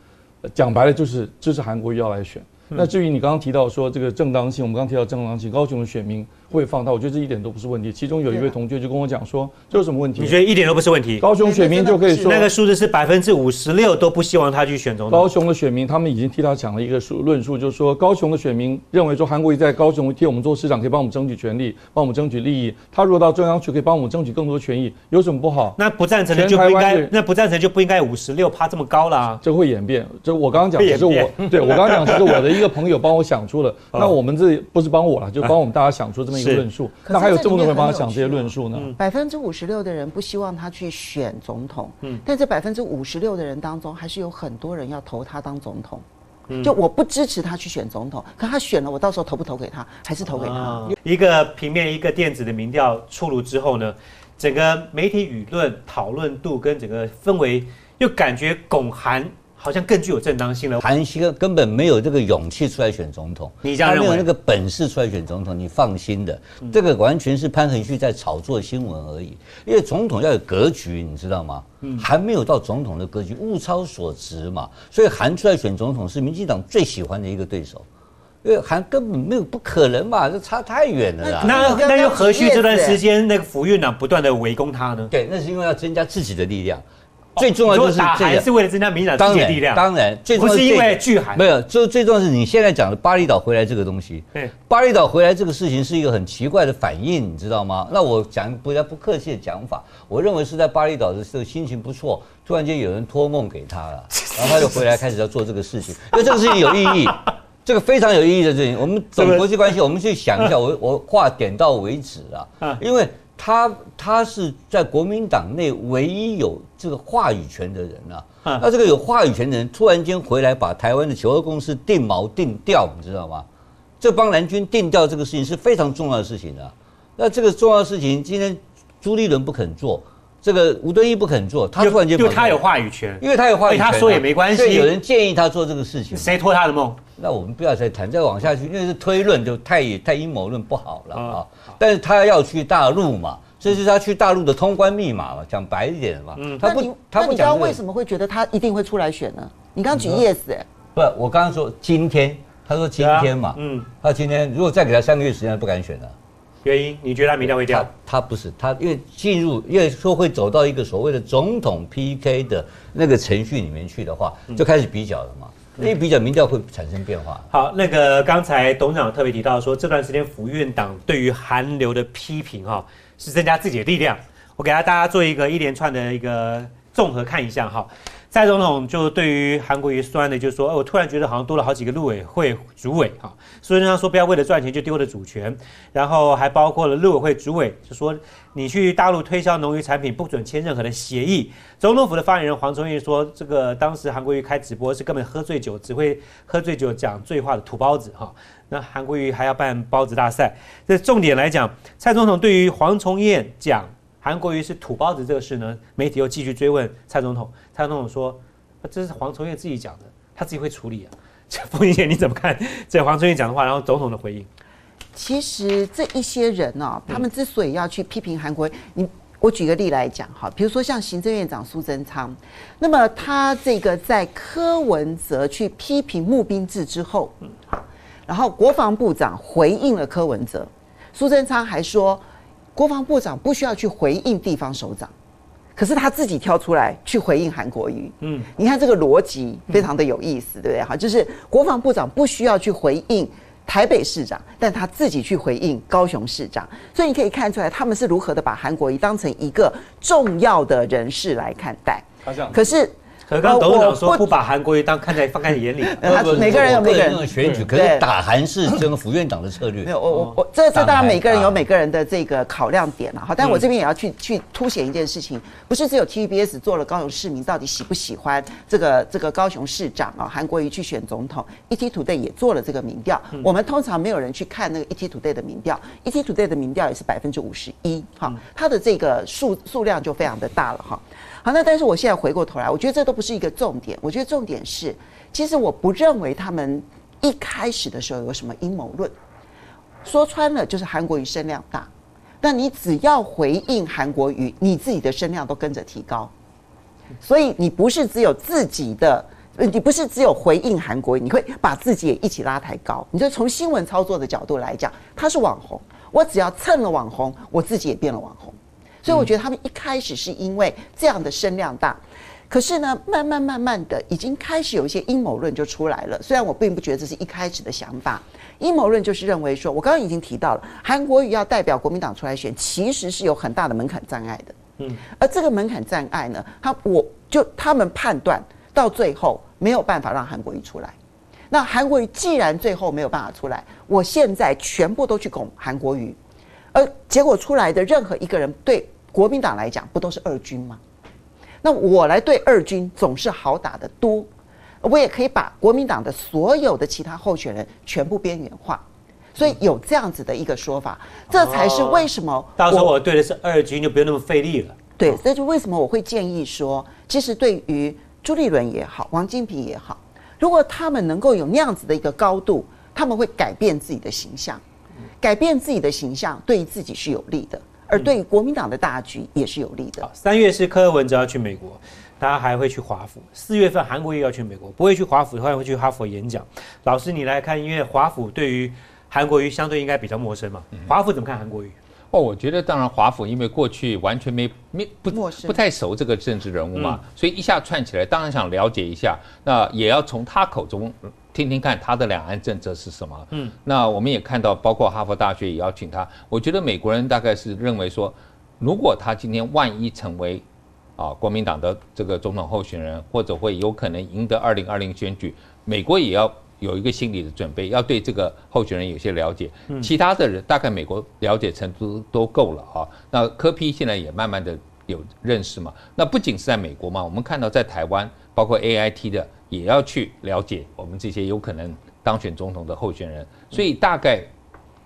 讲白了就是支持韩国瑜要来选。那至于你刚刚提到说这个正当性，我们刚提到正当性，高雄的选民会放大，我觉得这一点都不是问题。其中有一位同学就跟我讲说，这有什么问题？你觉得一点都不是问题？高雄选民就可以说，那个数字是56%都不希望他去选总统。高雄的选民他们已经替他讲了一个论述，就是说高雄的选民认为说韩国瑜在高雄替我们做市长，可以帮我们争取权利，帮我们争取利益。他如果到中央去，可以帮我们争取更多权益，有什么不好？那不赞成的就不应该，56%这么高啦。这会演变，这我刚刚讲只是我对我刚刚讲只是我的。一个朋友帮我想出了，那我们这不是帮我了，就帮我们大家想出这么一个论述。那还有这么多人帮他想这些论述呢？56%的人不希望他去选总统，但这56%的人当中，还是有很多人要投他当总统。就我不支持他去选总统，可他选了，我到时候投不投给他，还是投给他。一个平面一个电子的民调出炉之后呢，整个媒体舆论讨论度跟整个氛围，又感觉拱韩。好像更具有正当性了。韩熙根本没有这个勇气出来选总统，你这样认为？他没有那个本事出来选总统，你放心的，这个完全是潘恒旭在炒作新闻而已。因为总统要有格局，你知道吗？还没有到总统的格局，物超所值嘛。所以韩出来选总统是民进党最喜欢的一个对手，因为韩根本没有不可能嘛，这差太远了啦。那又何须这段时间那个府院长不断的围攻他呢？对，那是因为要增加自己的力量。最重要就是打韩是为了增加民进党自己的力量，当然，最重要不是因为拒韩，没有，最重要是你现在讲的巴厘岛回来这个东西，巴厘岛回来这个事情是一个很奇怪的反应，你知道吗？那我讲不客气的讲法，我认为是在巴厘岛的时候心情不错，突然间有人托梦给他了，然后他就回来开始要做这个事情，因为这个事情有意义。这个非常有意义的事情，我们懂国际关系，我们去想一下，我话点到为止了，因为。他是在国民党内唯一有这个话语权的人啊，那这个有话语权的人突然间回来把台湾的求和共识定锚定掉，你知道吗？这帮蓝军定掉这个事情是非常重要的事情啊。那这个重要的事情，今天朱立伦不肯做，这个吴敦义不肯做，他突然间就他有话语权，因为他有话语权，他说也没关系，所以有人建议他做这个事情，谁拖他的梦？那我们不要再谈，再往下去，因为是推论，就太阴谋论不好了啊。但是他要去大陆嘛，所以是他去大陆的通关密码嘛，讲白一点嘛。他不讲。那你知道为什么会觉得他一定会出来选呢？你刚举 yes 哎，不，我刚刚说今天，他说今天嘛，他今天如果再给他3个月时间，他不敢选了。原因你觉得他民调会掉？他不是他，因为进入，因为说会走到一个所谓的总统 PK 的那个程序里面去的话，就开始比较了嘛。因为比较民调会产生变化。好，那个刚才董事长特别提到说，这段时间府院党对于韩流的批评哈、哦，是增加自己的力量。我给大家做一个一连串的一个综合看一下哈、哦。蔡总统就对于韩国瑜酸的就说，我突然觉得好像多了好几个陆委会主委哈、哦，所以他说不要为了赚钱就丢了主权，然后还包括了陆委会主委就说你去大陆推销农渔产品不准签任何的协议。总统府的发言人黄崇义说，这个当时韩国瑜开直播是根本喝醉酒，只会喝醉酒讲醉话的土包子哈、哦。那韩国瑜还要办包子大赛，这重点来讲，蔡总统对于黄崇彦讲韩国瑜是土包子这个事呢，媒体又继续追问蔡总统。蔡总统说：“这是黄崇彦自己讲的，他自己会处理啊。”这凤仪姐你怎么看这黄崇彦讲的话？然后总统的回应。其实这一些人啊，他们之所以要去批评韩国瑜，我举个例来讲哈，比如说像行政院长苏贞昌，那么他这个在柯文哲去批评募兵制之后，然后国防部长回应了柯文哲，苏贞昌还说，国防部长不需要去回应地方首长，可是他自己挑出来去回应韩国瑜。嗯，你看这个逻辑非常的有意思，对不对？哈，就是国防部长不需要去回应台北市长，但他自己去回应高雄市长。所以你可以看出来，他们是如何的把韩国瑜当成一个重要的人士来看待。可是。可刚董事长说不把韩国瑜放在眼里，每个人有每个人的选举，可是打韩是整个府院党的策略。没有，我这当然每个人有每个人的这个考量点了哈。但我这边也要去凸显一件事情，不是只有 TVBS 做了高雄市民到底喜不喜欢这个高雄市长啊韩国瑜去选总统 ，ETtoday 也做了这个民调。我们通常没有人去看那个 ETtoday 的民调 ，ETtoday 的民调也是51%哈，它的这个数量就非常的大了哈。好，那但是我现在回过头来，我觉得这都不是一个重点。我觉得重点是，其实我不认为他们一开始的时候有什么阴谋论。说穿了，就是韩国瑜声量大，那你只要回应韩国瑜，你自己的声量都跟着提高。所以你不是只有自己的，你不是只有回应韩国瑜，你会把自己也一起拉抬高。你就从新闻操作的角度来讲，他是网红，我只要蹭了网红，我自己也变了网红。所以我觉得他们一开始是因为这样的声量大，可是呢，慢慢的已经开始有一些阴谋论就出来了。虽然我并不觉得这是一开始的想法，阴谋论就是认为说，我刚刚已经提到了，韩国瑜要代表国民党出来选，其实是有很大的门槛障碍的。而这个门槛障碍呢，他们判断到最后没有办法让韩国瑜出来。那韩国瑜既然最后没有办法出来，我现在全部都去拱韩国瑜，而结果出来的任何一个人对。国民党来讲，不都是二军吗？那我来对二军总是好打得多，我也可以把国民党的所有的其他候选人全部边缘化，所以有这样子的一个说法，这才是为什么到时候我对的是二军就不用那么费力了。对，这就为什么我会建议说，其实对于朱立伦也好，王金平也好，如果他们能够有那样子的一个高度，他们会改变自己的形象，改变自己的形象对于自己是有利的。而对于国民党的大局也是有利的。3月是柯文哲要去美国，他还会去华府。4月份韩国瑜要去美国，不会去华府的话会去哈佛演讲。老师，你来看，因为华府对于韩国瑜相对应该比较陌生嘛，华府怎么看韩国瑜？哦，我觉得当然华府因为过去完全不太熟这个政治人物嘛，所以一下串起来，当然想了解一下，那也要从他口中。听听看他的两岸政策是什么？那我们也看到，包括哈佛大学也邀请他。我觉得美国人大概是认为说，如果他今天万一成为国民党的这个总统候选人，或者会有可能赢得2020选举，美国也要有一个心理的准备，要对这个候选人有些了解。其他的人大概美国了解程度都够了啊。那柯 P 现在也慢慢的有认识嘛。那不仅是在美国嘛，我们看到在台湾，包括 AIT 的。也要去了解我们这些有可能当选总统的候选人，所以大概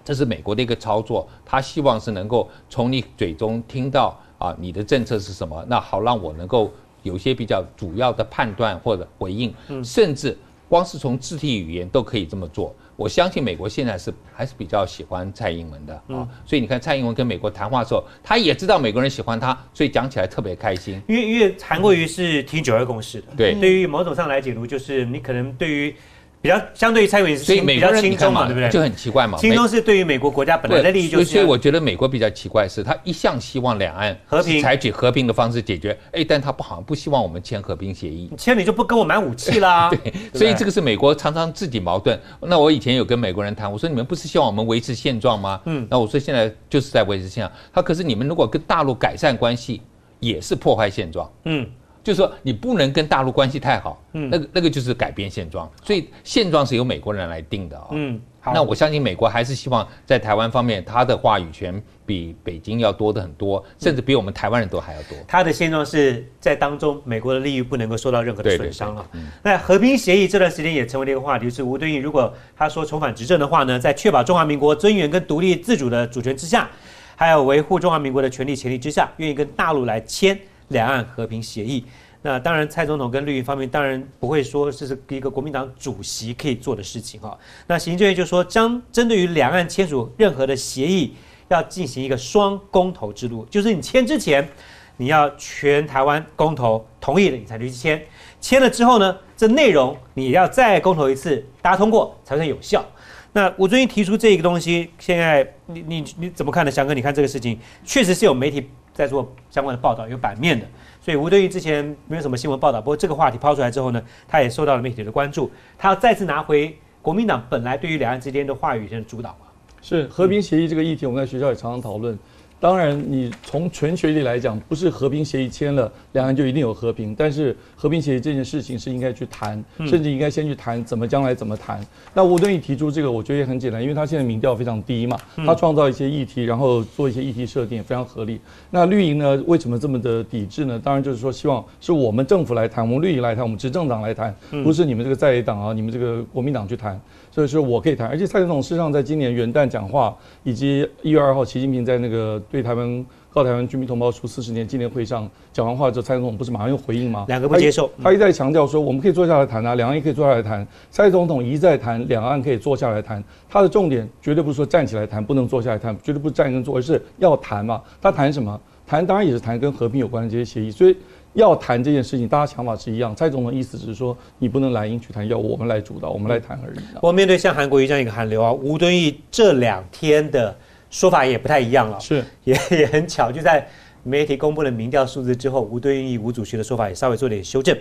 这是美国的一个操作，他希望是能够从你嘴中听到啊你的政策是什么，那好让我能够有一些比较主要的判断或者回应，甚至光是从肢体语言都可以这么做。我相信美国现在还是比较喜欢蔡英文的啊，所以你看蔡英文跟美国谈话的时候，他也知道美国人喜欢他，所以讲起来特别开心。因为韩国瑜是挺9·2共识的，对，对于某种上来解读，就是你可能对于比较相对于蔡英文是比较轻松嘛，对不对？就很奇怪嘛，轻松是对于美国国家本来的利益就是。所以我觉得美国比较奇怪是，他一向希望两岸和平，采取和平的方式解决，哎，但他不好像不希望我们签和平协议，你签你就不跟我买武器啦。对，所以这个是美国常常自己矛盾。那我以前有跟美国人谈，我说你们不是希望我们维持现状吗？嗯，那我说现在就是在维持现状。他可是你们如果跟大陆改善关系，也是破坏现状。嗯。就是说，你不能跟大陆关系太好，那个就是改变现状，所以现状是由美国人来定的啊、哦。嗯，好，那我相信美国还是希望在台湾方面，他的话语权比北京要多的很多，甚至比我们台湾人都还要多。他的现状是在当中，美国的利益不能够受到任何的损伤啊。对对对那和平协议这段时间也成为了一个话题，就是吴敦义如果他说重返执政的话呢，在确保中华民国尊严跟独立自主的主权之下，还有维护中华民国的权利前提之下，愿意跟大陆来签。两岸和平协议，那当然蔡总统跟绿营方面当然不会说这是一个国民党主席可以做的事情哈。那行政院就说将针对于两岸签署任何的协议，要进行一个双公投制度，就是你签之前，你要全台湾公投同意了，你才去签；签了之后呢，这内容你要再公投一次，大家通过才算有效。那吴敦义提出这一个东西，现在你怎么看呢？翔哥，你看这个事情确实是有媒体。在做相关的报道，有版面的，所以吴敦义之前没有什么新闻报道，不过这个话题抛出来之后呢，他也受到了媒体的关注，他要再次拿回国民党本来对于两岸之间的话语权的主导嘛。是和平协议这个议题，我们在学校也常常讨论。当然，你从纯学历来讲，不是和平协议签了，两岸就一定有和平。但是和平协议这件事情是应该去谈，甚至应该先去谈怎么将来怎么谈。那吴敦义提出这个，我觉得也很简单，因为他现在民调非常低嘛，他创造一些议题，然后做一些议题设定也非常合理。那绿营呢，为什么这么的抵制呢？当然就是说，希望是我们政府来谈，我们绿营来谈，我们执政党来谈，不是你们这个在野党啊，你们这个国民党去谈。所以说我可以谈，而且蔡总统事实上在今年元旦讲话，以及1月2号习近平在那个对台湾告台湾军民同胞书40年纪念会上讲完话之后，蔡总统不是马上又回应吗？两个不接受，他一再强调说我们可以坐下来谈啊，两岸也可以坐下来谈。蔡总统一再谈两岸可以坐下来谈，他的重点绝对不是说站起来谈，不能坐下来谈，绝对不是站跟坐，而是要谈嘛。他谈什么？谈当然也是谈跟和平有关的这些协议，所以。要谈这件事情，大家想法是一样。蔡总统的意思只是说，你不能来赢去谈，要我们来主导，我们来谈而已。不过面对像韩国瑜这样一个韩流啊，吴敦义这两天的说法也不太一样了，是也很巧，就在媒体公布了民调数字之后，吴敦义吴主席的说法也稍微做点修正，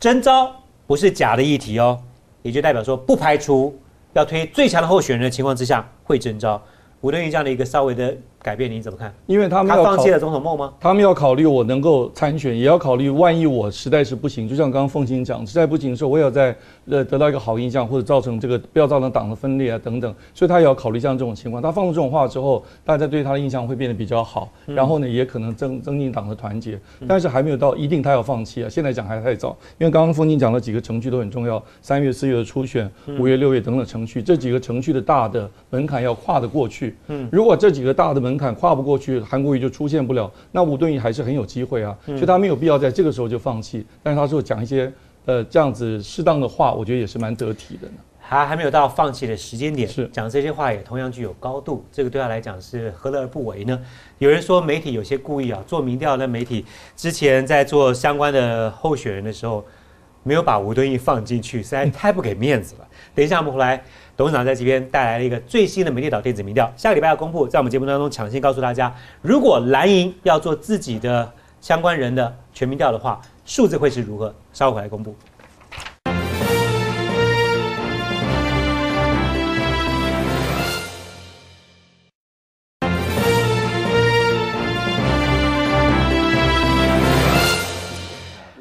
征召不是假的议题哦，也就代表说不排除要推最强的候选人的情况之下会征召。吴敦义这样的一个稍微的改变，你怎么看？因为他放弃了总统梦吗？他们要考虑我能够参选，也要考虑万一我实在是不行。就像刚刚凤馨讲，实在不行的时候，我也要在得到一个好印象，或者造成这个不要造成党的分裂啊等等。所以他也要考虑像这种情况。他放出这种话之后，大家对他的印象会变得比较好，然后呢，也可能增进党的团结。但是还没有到一定他要放弃啊，现在讲还太早。因为刚刚凤馨讲了几个程序都很重要，3月、4月的初选，5月、6月等等程序，这几个程序的大的门槛要跨得过去。如果这几个大的门槛跨不过去，韩国瑜就出现不了，那吴敦义还是很有机会啊，所以他没有必要在这个时候就放弃。但是他说讲一些这样子适当的话，我觉得也是蛮得体的呢。还没有到放弃的时间点，讲这些话也同样具有高度，这个对他来讲是何乐而不为呢？有人说媒体有些故意啊，做民调的媒体之前在做相关的候选人的时候，没有把吴敦义放进去，实在太不给面子了。等一下我们回来。董事长在这边带来了一个最新的媒体岛电子民调，下个礼拜要公布，在我们节目当中抢先告诉大家，如果蓝营要做自己的相关人的全民调的话，数字会是如何？稍后回来公布。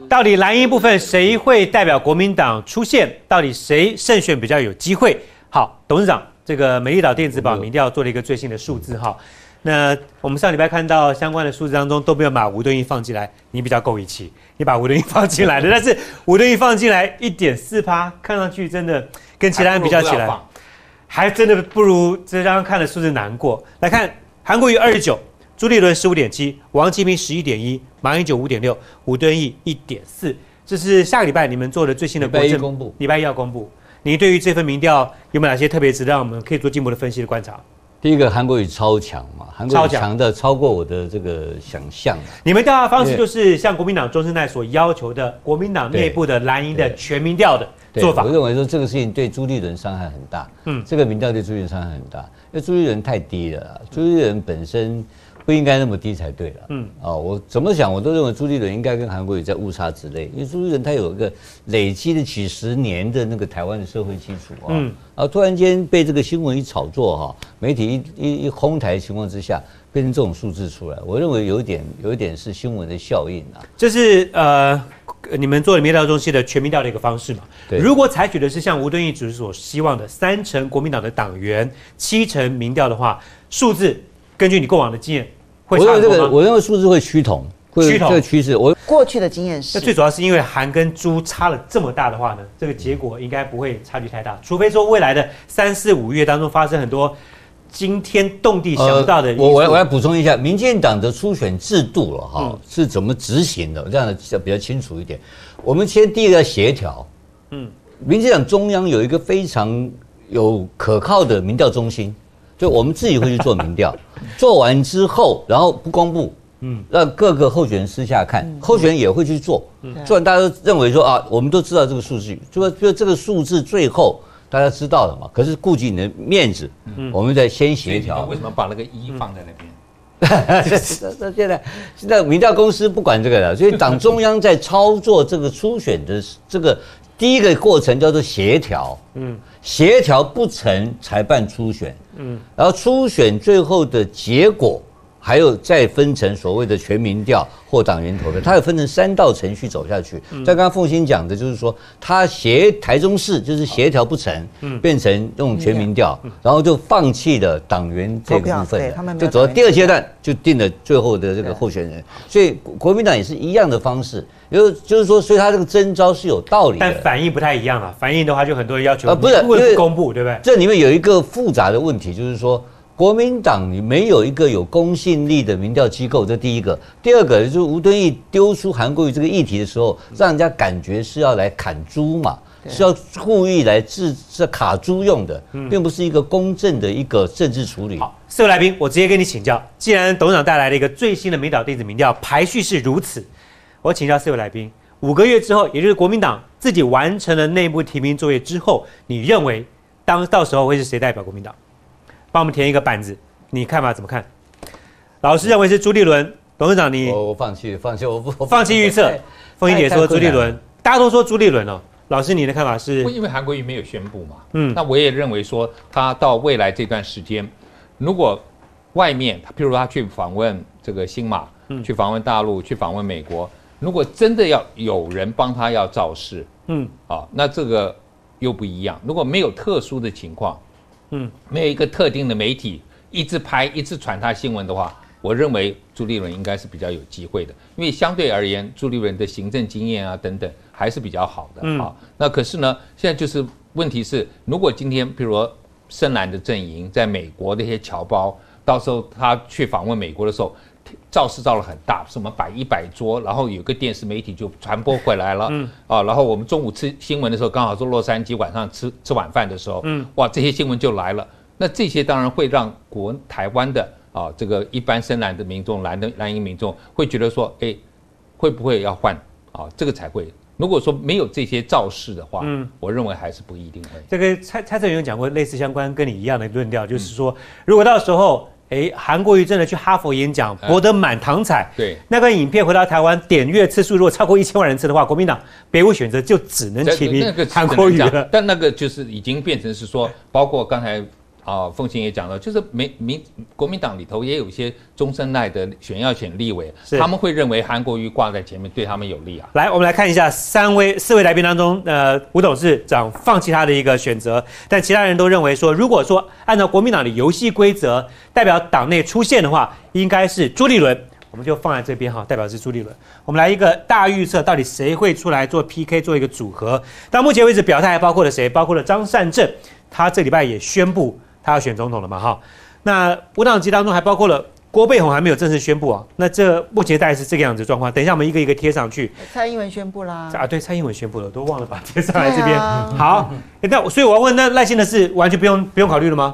到底蓝营部分谁会代表国民党出现？到底谁胜选比较有机会？好，董事长，这个美丽岛电子榜民调做了一个最新的数字哈。那我们上礼拜看到相关的数字当中都没有把吴敦义放进来，你比较够义气，你把吴敦义放进来的，但是吴敦义放进来 1.4%， 看上去真的跟其他人比较起来，还真的不如这张看的数字难过。来看韩国瑜29%，朱立伦15.7%，王金平11.1%，马英九5.6%，吴敦义1.4%。这是下个礼拜你们做的最新的国政公布，礼拜一要公布。您对于这份民调有没有哪些特别值得让我们可以做进一步的分析的观察？第一个，韩国瑜超强嘛，韩国瑜强的超过我的这个想象。你们调查方式就是像国民党中生代所要求的，国民党内部的蓝营的全民调的做法。我认为说这个事情对朱立伦伤害很大，嗯，这个民调对朱立伦伤害很大，因为朱立伦太低了，朱立伦本身不应该那么低才对了，嗯，哦，我怎么想我都认为朱立伦应该跟韩国瑜在误差之内，因为朱立伦他有一个累积了几十年的那个台湾的社会基础啊，嗯，然后突然间被这个新闻一炒作哈，媒体一哄抬的情况之下，变成这种数字出来，我认为有一点是新闻的效应啊，这是你们做民调中心的全民调的一个方式嘛？对。如果采取的是像吴敦义主席所希望的30%国民党的党员、70%民调的话，数字根据你过往的经验会差很多吗？我认为数字会趋同，会这个趋势。我过去的经验是，那最主要是因为韩跟朱差了这么大的话呢，这个结果应该不会差距太大，除非说未来的3、4、5月当中发生很多惊天动地想不到的。我要补充一下，民进党的初选制度了哈，是怎么执行的？这样比较清楚一点。我们先第一个要协调，嗯，民进党中央有一个非常有可靠的民调中心，所以我们自己会去做民调，做完之后然后不公布，嗯，让各个候选人私下看，候选人也会去做，做完大家都认为说啊，我们都知道这个数据，就这个数字最后。大家知道了嘛？可是顾及你的面子，嗯，我们在先协调。为什么把那个1放在那边？那现在民调公司不管这个了，所以党中央在操作这个初选的这个第一个过程叫做协调。嗯，协调不成才办初选。嗯，然后初选最后的结果还有再分成所谓的全民调或党员投票，它有分成3道程序走下去。像刚刚凤馨讲的，就是说他台中市就是协调不成，变成用全民调，然后就放弃了党员这个部分，就走到第2阶段，就定了最后的这个候选人。所以国民党也是一样的方式，就是说，所以他这个征召是有道理的，但反应不太一样了。反应的话，就很多人要求不是不公布，对不对？这里面有一个复杂的问题，就是说。国民党没有一个有公信力的民调机构，这第一个。第二个就是吴敦义丢出韩国瑜这个议题的时候，让人家感觉是要来砍猪嘛，是要故意来是卡猪用的，并不是一个公正的一个政治处理。好，四位来宾，我直接跟你请教，既然董事长带来了一个最新的民调电子民调，排序是如此，我请教四位来宾，5个月之后，也就是国民党自己完成了内部提名作业之后，你认为到时候会是谁代表国民党？帮我们填一个板子，你看法怎么看？老师认为是朱立伦，董事长你我放弃，我放弃预测。凤馨姐说朱立伦，大家都说朱立伦哦。老师你的看法是？因为韩国瑜没有宣布嘛，嗯，那我也认为说他到未来这段时间，如果外面，譬如他去访问这个新马，去访问大陆，去访问美国，如果真的要有人帮他要造势，嗯，啊，那这个又不一样。如果没有特殊的情况。嗯，没有一个特定的媒体一直拍、一直传他新闻的话，我认为朱立伦应该是比较有机会的，因为相对而言，朱立伦的行政经验啊等等还是比较好的啊。那可是呢，现在就是问题是，如果今天比如说深蓝的阵营在美国那些侨胞，到时候他去访问美国的时候，造势造了很大，什么摆100桌，然后有个电视媒体就传播回来了，嗯，啊，然后我们中午吃新闻的时候，刚好是洛杉矶晚上吃晚饭的时候，嗯，哇，这些新闻就来了。那这些当然会让台湾的啊这个一般深蓝的民众、蓝营民众会觉得说，哎，会不会要换啊？这个才会。如果说没有这些造势的话，嗯，我认为还是不一定会。这个蔡正元讲过类似相关跟你一样的论调，就是说，如果到时候。韩国瑜真的去哈佛演讲，博得满堂彩。对，那个影片回到台湾，点阅次数如果超过1000万人次的话，国民党别无选择，就只能提名韩国瑜了。但那个就是已经变成是说，包括刚才啊，凤馨也讲了，就是国民党里头也有一些中生代的选立委，他们会认为韩国瑜挂在前面对他们有利啊。来，我们来看一下4位来宾当中，吴董事长放弃他的一个选择，但其他人都认为说，如果说按照国民党的游戏规则，代表党内出现的话，应该是朱立伦，我们就放在这边哈，代表是朱立伦。我们来一个大预测，到底谁会出来做 PK 做一个组合？到目前为止表态还包括了谁？包括了张善政，他这礼拜也宣布他要选总统了嘛哈。那无党籍当中还包括了郭贝宏还没有正式宣布啊，那这目前大概是这个样子的状况。等一下我们一个一个贴上去。蔡英文宣布啦。啊，对，蔡英文宣布了，我都忘了把贴上来这边。啊，好，那所以我要问，那赖清德是完全不用考虑了吗？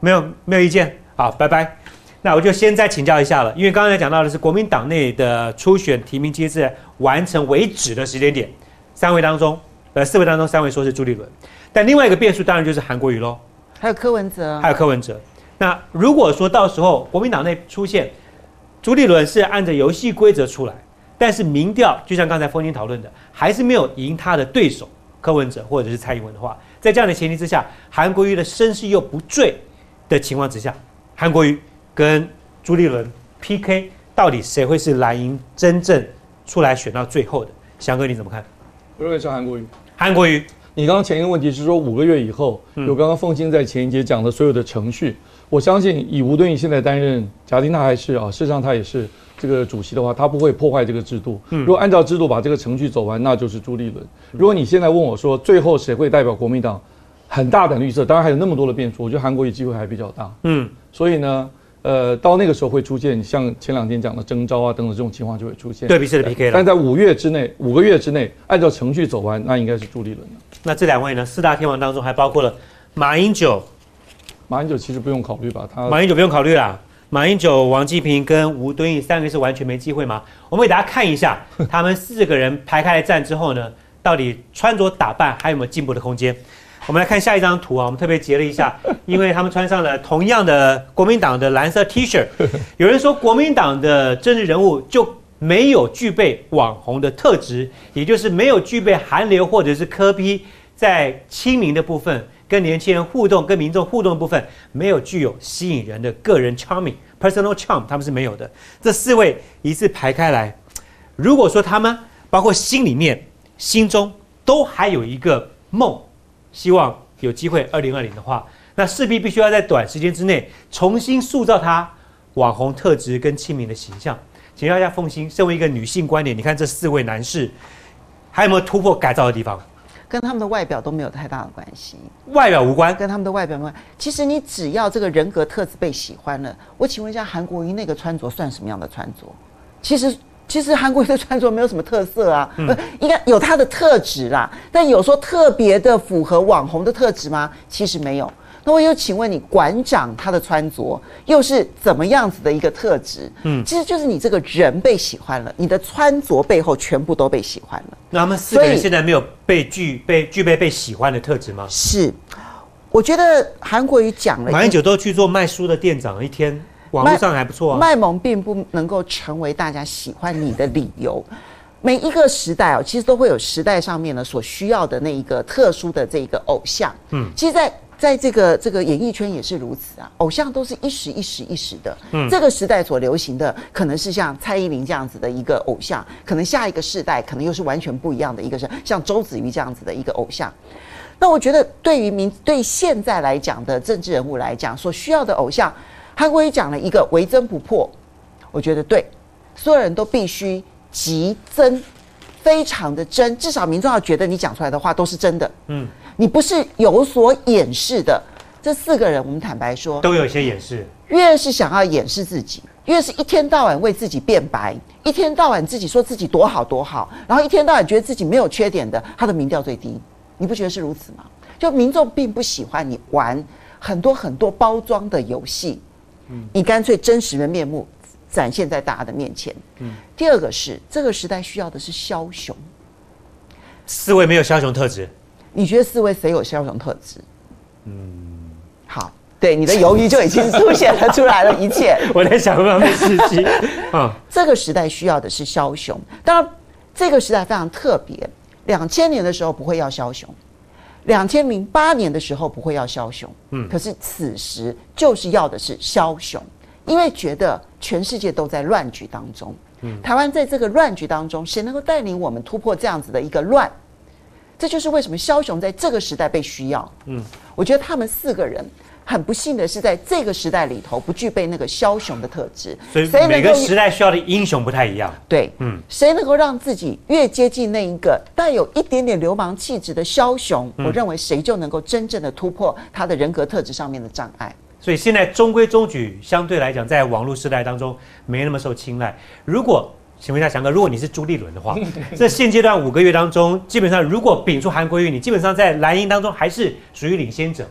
没有意见。好，拜拜。那我就先再请教一下了，因为刚才讲到的是国民党内的初选提名机制完成为止的时间点，3位当中，四位当中三位说是朱立伦，但另外一个变数当然就是韩国瑜喽，还有柯文哲，那如果说到时候国民党内出现朱立伦是按着游戏规则出来，但是民调就像刚才丰金讨论的，还是没有赢他的对手柯文哲或者是蔡英文的话，在这样的前提之下，韩国瑜的声势又不坠的情况之下，韩国瑜跟朱立伦 PK， 到底谁会是蓝营真正出来选到最后的？翔哥你怎么看？我认为是韩国瑜。韩国瑜，你刚刚前一个问题是说5个月以后，有刚刚凤馨在前一节讲的所有的程序，我相信以吴敦义现在担任假定他还是啊，事实上他也是这个主席的话，他不会破坏这个制度。如果按照制度把这个程序走完，那就是朱立伦。如果你现在问我说最后谁会代表国民党，很大胆预测，当然还有那么多的变数，我觉得韩国瑜机会还比较大。所以呢，到那个时候会出现像前2天讲的征召啊等等这种情况就会出现对比式的 PK 了。但在5个月之内，按照程序走完，那应该是朱立伦了。那这2位呢？4大天王当中还包括了马英九。马英九其实不用考虑吧？马英九、王金平跟吴敦义3个是完全没机会吗？我们给大家看一下，他们4个人排开来站之后呢，到底穿着打扮还有没有进步的空间？我们来看下一张图啊，我们特别截了一下，因为他们穿上了同样的国民党的蓝色 T 恤。有人说国民党的政治人物就没有具备网红的特质，也就是没有具备韩流或者是柯 P 在亲民的部分、跟年轻人互动、跟民众互动的部分，没有具有吸引人的个人 charming、personal charm， 他们是没有的。这4位一字排开来，如果说他们包括心里面、心中都还有一个梦。希望有机会2020的话，那势必必须要在短时间之内重新塑造他网红特质跟亲民的形象。请教一下凤馨，身为一个女性观点，你看这4位男士还有没有突破改造的地方？跟他们的外表都没有太大的关系，外表无关，跟他们的外表无关。其实你只要这个人格特质被喜欢了，我请问一下，韩国瑜那个穿着算什么样的穿着？其实韩国瑜的穿着没有什么特色啊，应该有他的特质啦。但有说特别的符合网红的特质吗？其实没有。那我又请问你，馆长他的穿着又是怎么样子的一个特质？其实就是你这个人被喜欢了，你的穿着背后全部都被喜欢了。那他们4个人现在没有具备被喜欢的特质吗？是，我觉得韩国瑜讲了，马英九都去做卖书的店长一天。网络上还不错啊，卖萌并不能够成为大家喜欢你的理由。每一个时代哦，其实都会有时代上面呢所需要的那一个特殊的这个偶像。其实在这个演艺圈也是如此啊，偶像都是一时的。这个时代所流行的可能是像蔡依林这样子的一个偶像，可能下一个世代可能又是完全不一样的一个人，像周子瑜这样子的一个偶像。那我觉得对现在来讲的政治人物来讲，所需要的偶像。韩国瑜讲了一个唯真不破，我觉得对，所有人都必须极真，非常的真，至少民众要觉得你讲出来的话都是真的，你不是有所掩饰的。这4个人，我们坦白说，都有一些掩饰，越是想要掩饰自己，越是一天到晚为自己辩白，一天到晚自己说自己多好多好，然后一天到晚觉得自己没有缺点的，他的民调最低，你不觉得是如此吗？就民众并不喜欢你玩很多包装的游戏。你干脆真实的面目展现在大家的面前。第2个是这个时代需要的是枭雄。4位没有枭雄特质，你觉得4位谁有枭雄特质？好，对，你的犹豫就已经凸显了出来了一切。我在想办法刺激啊。这个时代需要的是枭雄，当然这个时代非常特别。2000年的时候不会要枭雄。2008年的时候不会要枭雄，可是此时就是要的是枭雄，因为觉得全世界都在乱局当中，台湾在这个乱局当中，谁能够带领我们突破这样子的一个乱？这就是为什么枭雄在这个时代被需要。我觉得他们4个人很不幸的是，在这个时代里头不具备那个枭雄的特质，所以每个时代需要的英雄不太一样。对，谁能够让自己越接近那一个带有一点点流氓气质的枭雄，我认为谁就能够真正的突破他的人格特质上面的障碍。所以现在中规中矩，相对来讲，在网络时代当中没那么受青睐。如果请问一下翔哥，如果你是朱立伦的话，这现阶段5个月当中，基本上如果摒除韩国瑜，你基本上在蓝营当中还是属于领先者。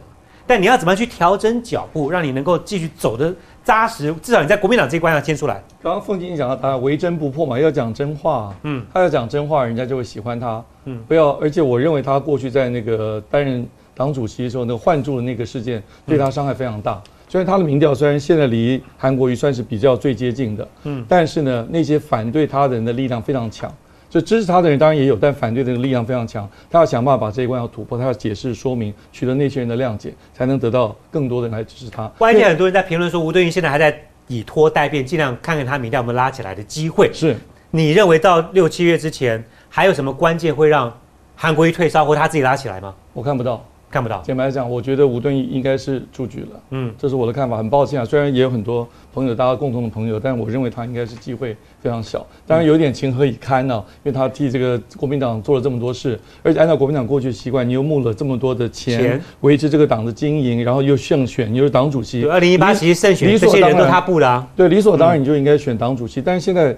但你要怎么去调整脚步，让你能够继续走的扎实，至少你在国民党这一关要牵出来。刚刚凤京讲到他为真不破嘛，要讲真话，嗯，他要讲真话，人家就会喜欢他，嗯，不要。而且我认为他过去在那个担任党主席的时候，那换柱的那个事件对他伤害非常大。虽然他的民调虽然现在离韩国瑜算是比较最接近的，嗯，但是呢，那些反对他的人的力量非常强。就支持他的人当然也有，但反对的力量非常强。他要想办法把这一关要突破，他要解释说明，取得那些人的谅解，才能得到更多的人来支持他。关键很多人在评论说，吴敦义现在还在以拖代变，尽量看看他民调有没有拉起来的机会。是，你认为到6、7月之前，还有什么关键会让韩国瑜退烧或他自己拉起来吗？我看不到。看不到。简白讲，我觉得吴敦义应该是出局了。嗯，这是我的看法。很抱歉啊，虽然也有很多朋友，大家共同的朋友，但我认为他应该是机会非常小。当然有点情何以堪啊，因为他替这个国民党做了这么多事，而且按照国民党过去习惯，你又募了这么多的钱维持这个党的经营，然后又胜选，你又是党主席。2018其实胜选，这些人都他布的啊。对，理所当然你就应该选党主席。但是现在，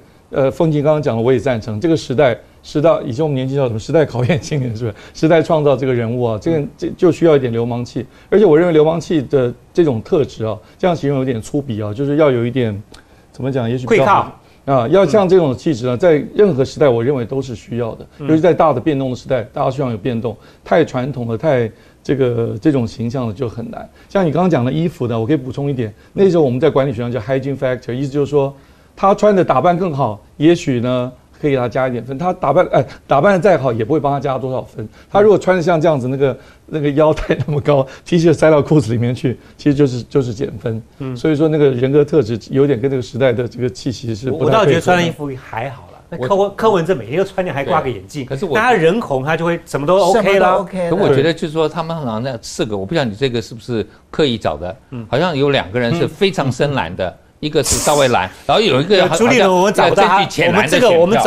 凤京刚刚讲了，我也赞成这个时代。以前我们年轻叫什么？时代考验青年，是不是？时代创造这个人物啊，这就需要一点流氓气。而且我认为流氓气的这种特质啊，这样形容有点粗鄙啊，就是要有一点，怎么讲？也许比较好啊，要像这种气质呢，在任何时代，我认为都是需要的。尤其在大的变动的时代，大家需要有变动。太传统的、太这种形象的就很难。像你刚刚讲的衣服呢，我可以补充一点。那时候我们在管理学上叫 hygiene factor， 意思就是说，他穿的打扮更好，也许呢。可以给他加一点分，他打扮的再好也不会帮他加多少分。他如果穿得像这样子，那个腰带那么高 ，T 恤塞到裤子里面去，其实就是减分。嗯，所以说那个人格特质有点跟这个时代的这个气息是不太。我倒觉得穿的衣服还好了。那柯文哲每天都穿点，还挂个眼镜，可是他人红，他就会什么都 OK 啦。OK 可我觉得就是说他们好像4个，我不知道你这个是不是刻意找的，好像有2个人是非常深蓝的。一个是稍微蓝，然后有一个朱立伦，我们找不到他，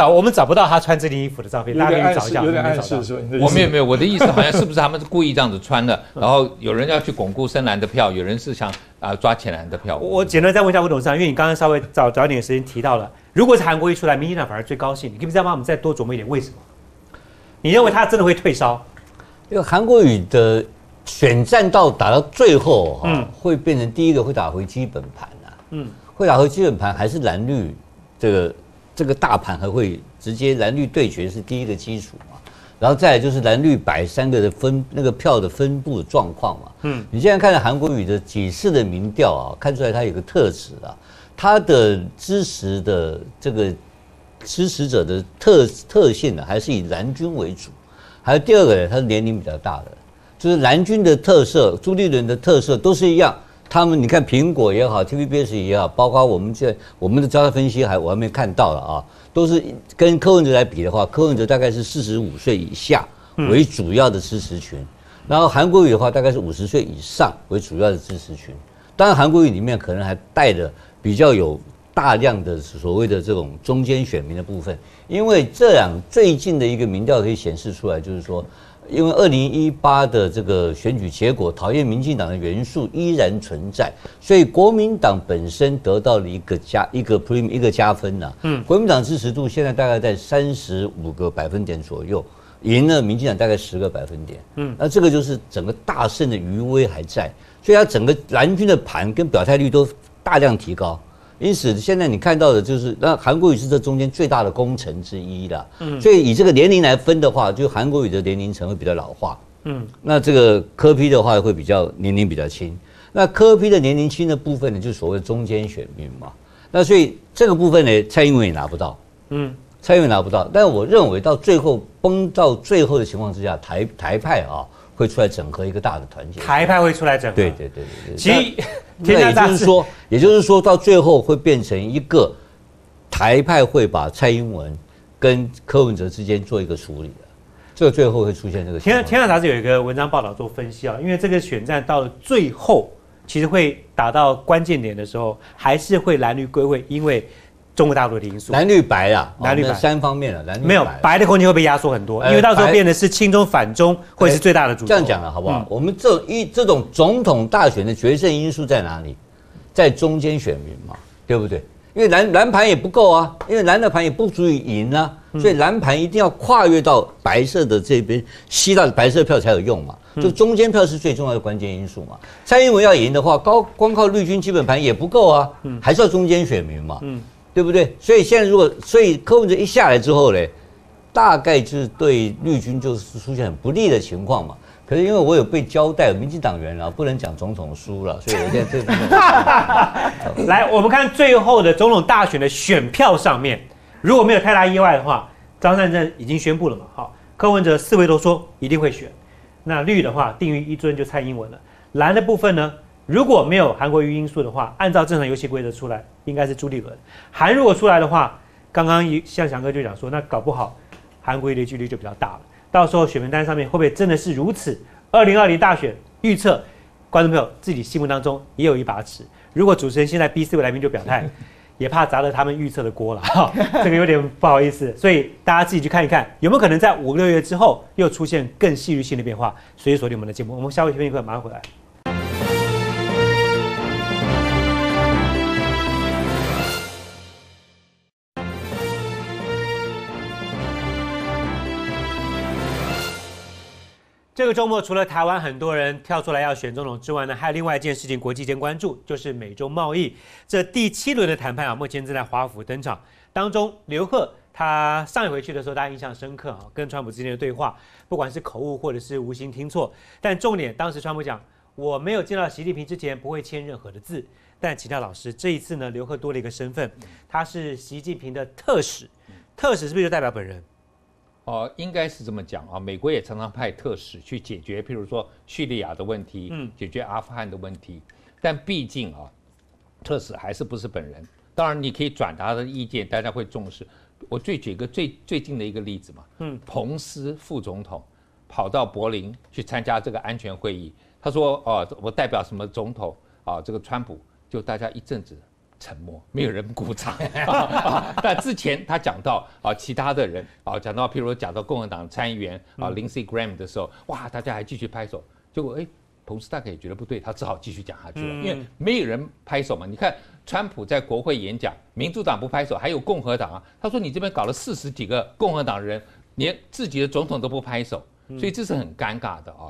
我们找不到他穿这件衣服的照片，大家可以找一下。有点暗示说，我们也没有，我的意思好像是不是他们是故意这样子穿的？然后有人要去巩固深蓝的票，有人是想抓浅蓝的票。我简单再问一下吴董事长，因为你刚刚稍微早一点的时间提到了，如果是韩国瑜出来，民进党反而最高兴，你可不可以再帮我们再多琢磨一点为什么？你认为他真的会退烧？因为韩国瑜的选战打到最后会变成第一个会打回基本盘啊，会打回基本盘，还是蓝绿这个大盘还会直接蓝绿对决是第一个基础嘛，然后再来就是蓝绿白3个的票的分布状况嘛。你现在看韩国瑜的几次的民调啊，看出来他有个特质啊，他的支持者的特性呢，还是以蓝军为主，还有第2个呢，他是年龄比较大的，就是蓝军的特色，朱立伦的特色都是一样。他们你看苹果也好 ，TVBS 也好，包括我们的交叉分析我还没看到了啊，都是跟柯文哲来比的话，柯文哲大概是45岁以下为主要的支持群，然后韩国瑜的话大概是50岁以上为主要的支持群。当然韩国瑜里面可能还带着比较有大量的所谓的这种中间选民的部分，因为最近的一个民调可以显示出来，就是说。因为2018的这个选举结果，讨厌民进党的元素依然存在，所以国民党本身得到了一个加分呐。国民党支持度现在大概在35个百分点左右，赢了民进党大概10个百分点。那这个就是整个大胜的余威还在，所以它整个蓝军的盘跟表态率都大量提高。因此，现在你看到的就是，那韩国瑜是这中间最大的功臣之一啦。所以以这个年龄来分的话，就韩国瑜的年龄层会比较老化。那这个柯 P 的话会比较年龄比较轻。那柯 P 的年龄轻的部分呢，就是所谓中间选民嘛。那所以这个部分呢，蔡英文也拿不到。蔡英文拿不到。但我认为到最后的情况之下，台派啊。会出来整合一个大的团结，台派会出来整合。对。其实，也就是说，到最后会变成一个台派会把蔡英文跟柯文哲之间做一个处理的，这个最后会出现这个情况。天下杂志有一个文章报道做分析啊，因为这个选战到了最后，其实会打到关键点的时候，还是会蓝绿归位，因为。中国大陆的因素，蓝绿白啦，蓝绿白3方面了，蓝绿白没有白的空间会被压缩很多，因为到时候变的是亲中反中会是最大的主。这样讲了好不好？我们这种总统大选的决胜因素在哪里？在中间选民嘛，对不对？因为蓝盘也不够啊，因为蓝的盘也不足以赢啊，所以蓝盘一定要跨越到白色的这边，吸到白色票才有用嘛。就中间票是最重要的关键因素嘛。蔡英文要赢的话，光靠绿军基本盘也不够啊，还是要中间选民嘛，对不对？所以现在如果所以柯文哲一下来之后嘞，大概就是对绿军就是出现很不利的情况嘛。可是因为我有被交代，民进党员啊不能讲总统输了，所以我现在这种来，我们看最后的总统大选的选票上面，如果没有太大意外的话，张善政已经宣布了嘛，好，柯文哲4位都说一定会选。那绿的话定于一尊就蔡英文了，蓝的部分呢，如果没有韩国瑜因素的话，按照正常游戏规则出来应该是朱立伦。韩如果出来的话，刚刚像翔哥就讲说，那搞不好韩国瑜的距离就比较大了。到时候选民单上面会不会真的是如此？2020大选预测，观众朋友自己心目当中也有一把尺。如果主持人现在逼4位来宾就表态，也怕砸了他们预测的锅了，这个有点不好意思。所以大家自己去看一看，有没有可能在5、6月之后又出现更戏剧性的变化？所以锁定我们的节目，我们下回片刻马上回来。这个周末，除了台湾很多人跳出来要选总统之外呢，还有另外一件事情，国际间关注，就是美中贸易这第7轮的谈判啊，目前正在华府登场。当中，刘鹤他上一回去的时候，大家印象深刻啊，跟川普之间的对话，不管是口误或者是无心听错，但重点当时川普讲，我没有见到习近平之前不会签任何的字。但请教老师，这一次呢，刘鹤多了一个身份，他是习近平的特使，特使是不是就代表本人？应该是这么讲啊。美国也常常派特使去解决，譬如说叙利亚的问题，解决阿富汗的问题。但毕竟啊，特使还是不是本人。当然，你可以转达的意见，大家会重视。我举一个最近的一个例子嘛，彭斯副总统跑到柏林去参加这个安全会议，他说哦，我代表什么总统啊？这个川普就大家一阵子沉默，没有人鼓掌。但之前他讲到其他的人讲到譬如讲到共和党参议员Lindsey Graham 的时候，哇，大家还继续拍手。结果彭斯大概也觉得不对，他只好继续讲下去了，因为没有人拍手嘛。你看川普在国会演讲，民主党不拍手，还有共和党啊。他说你这边搞了40几个共和党人，连自己的总统都不拍手，所以这是很尴尬的啊。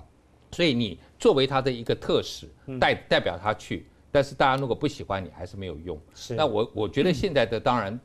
所以你作为他的一个特使，代表他去。但是大家如果不喜欢你，还是没有用。那我觉得现在的当然，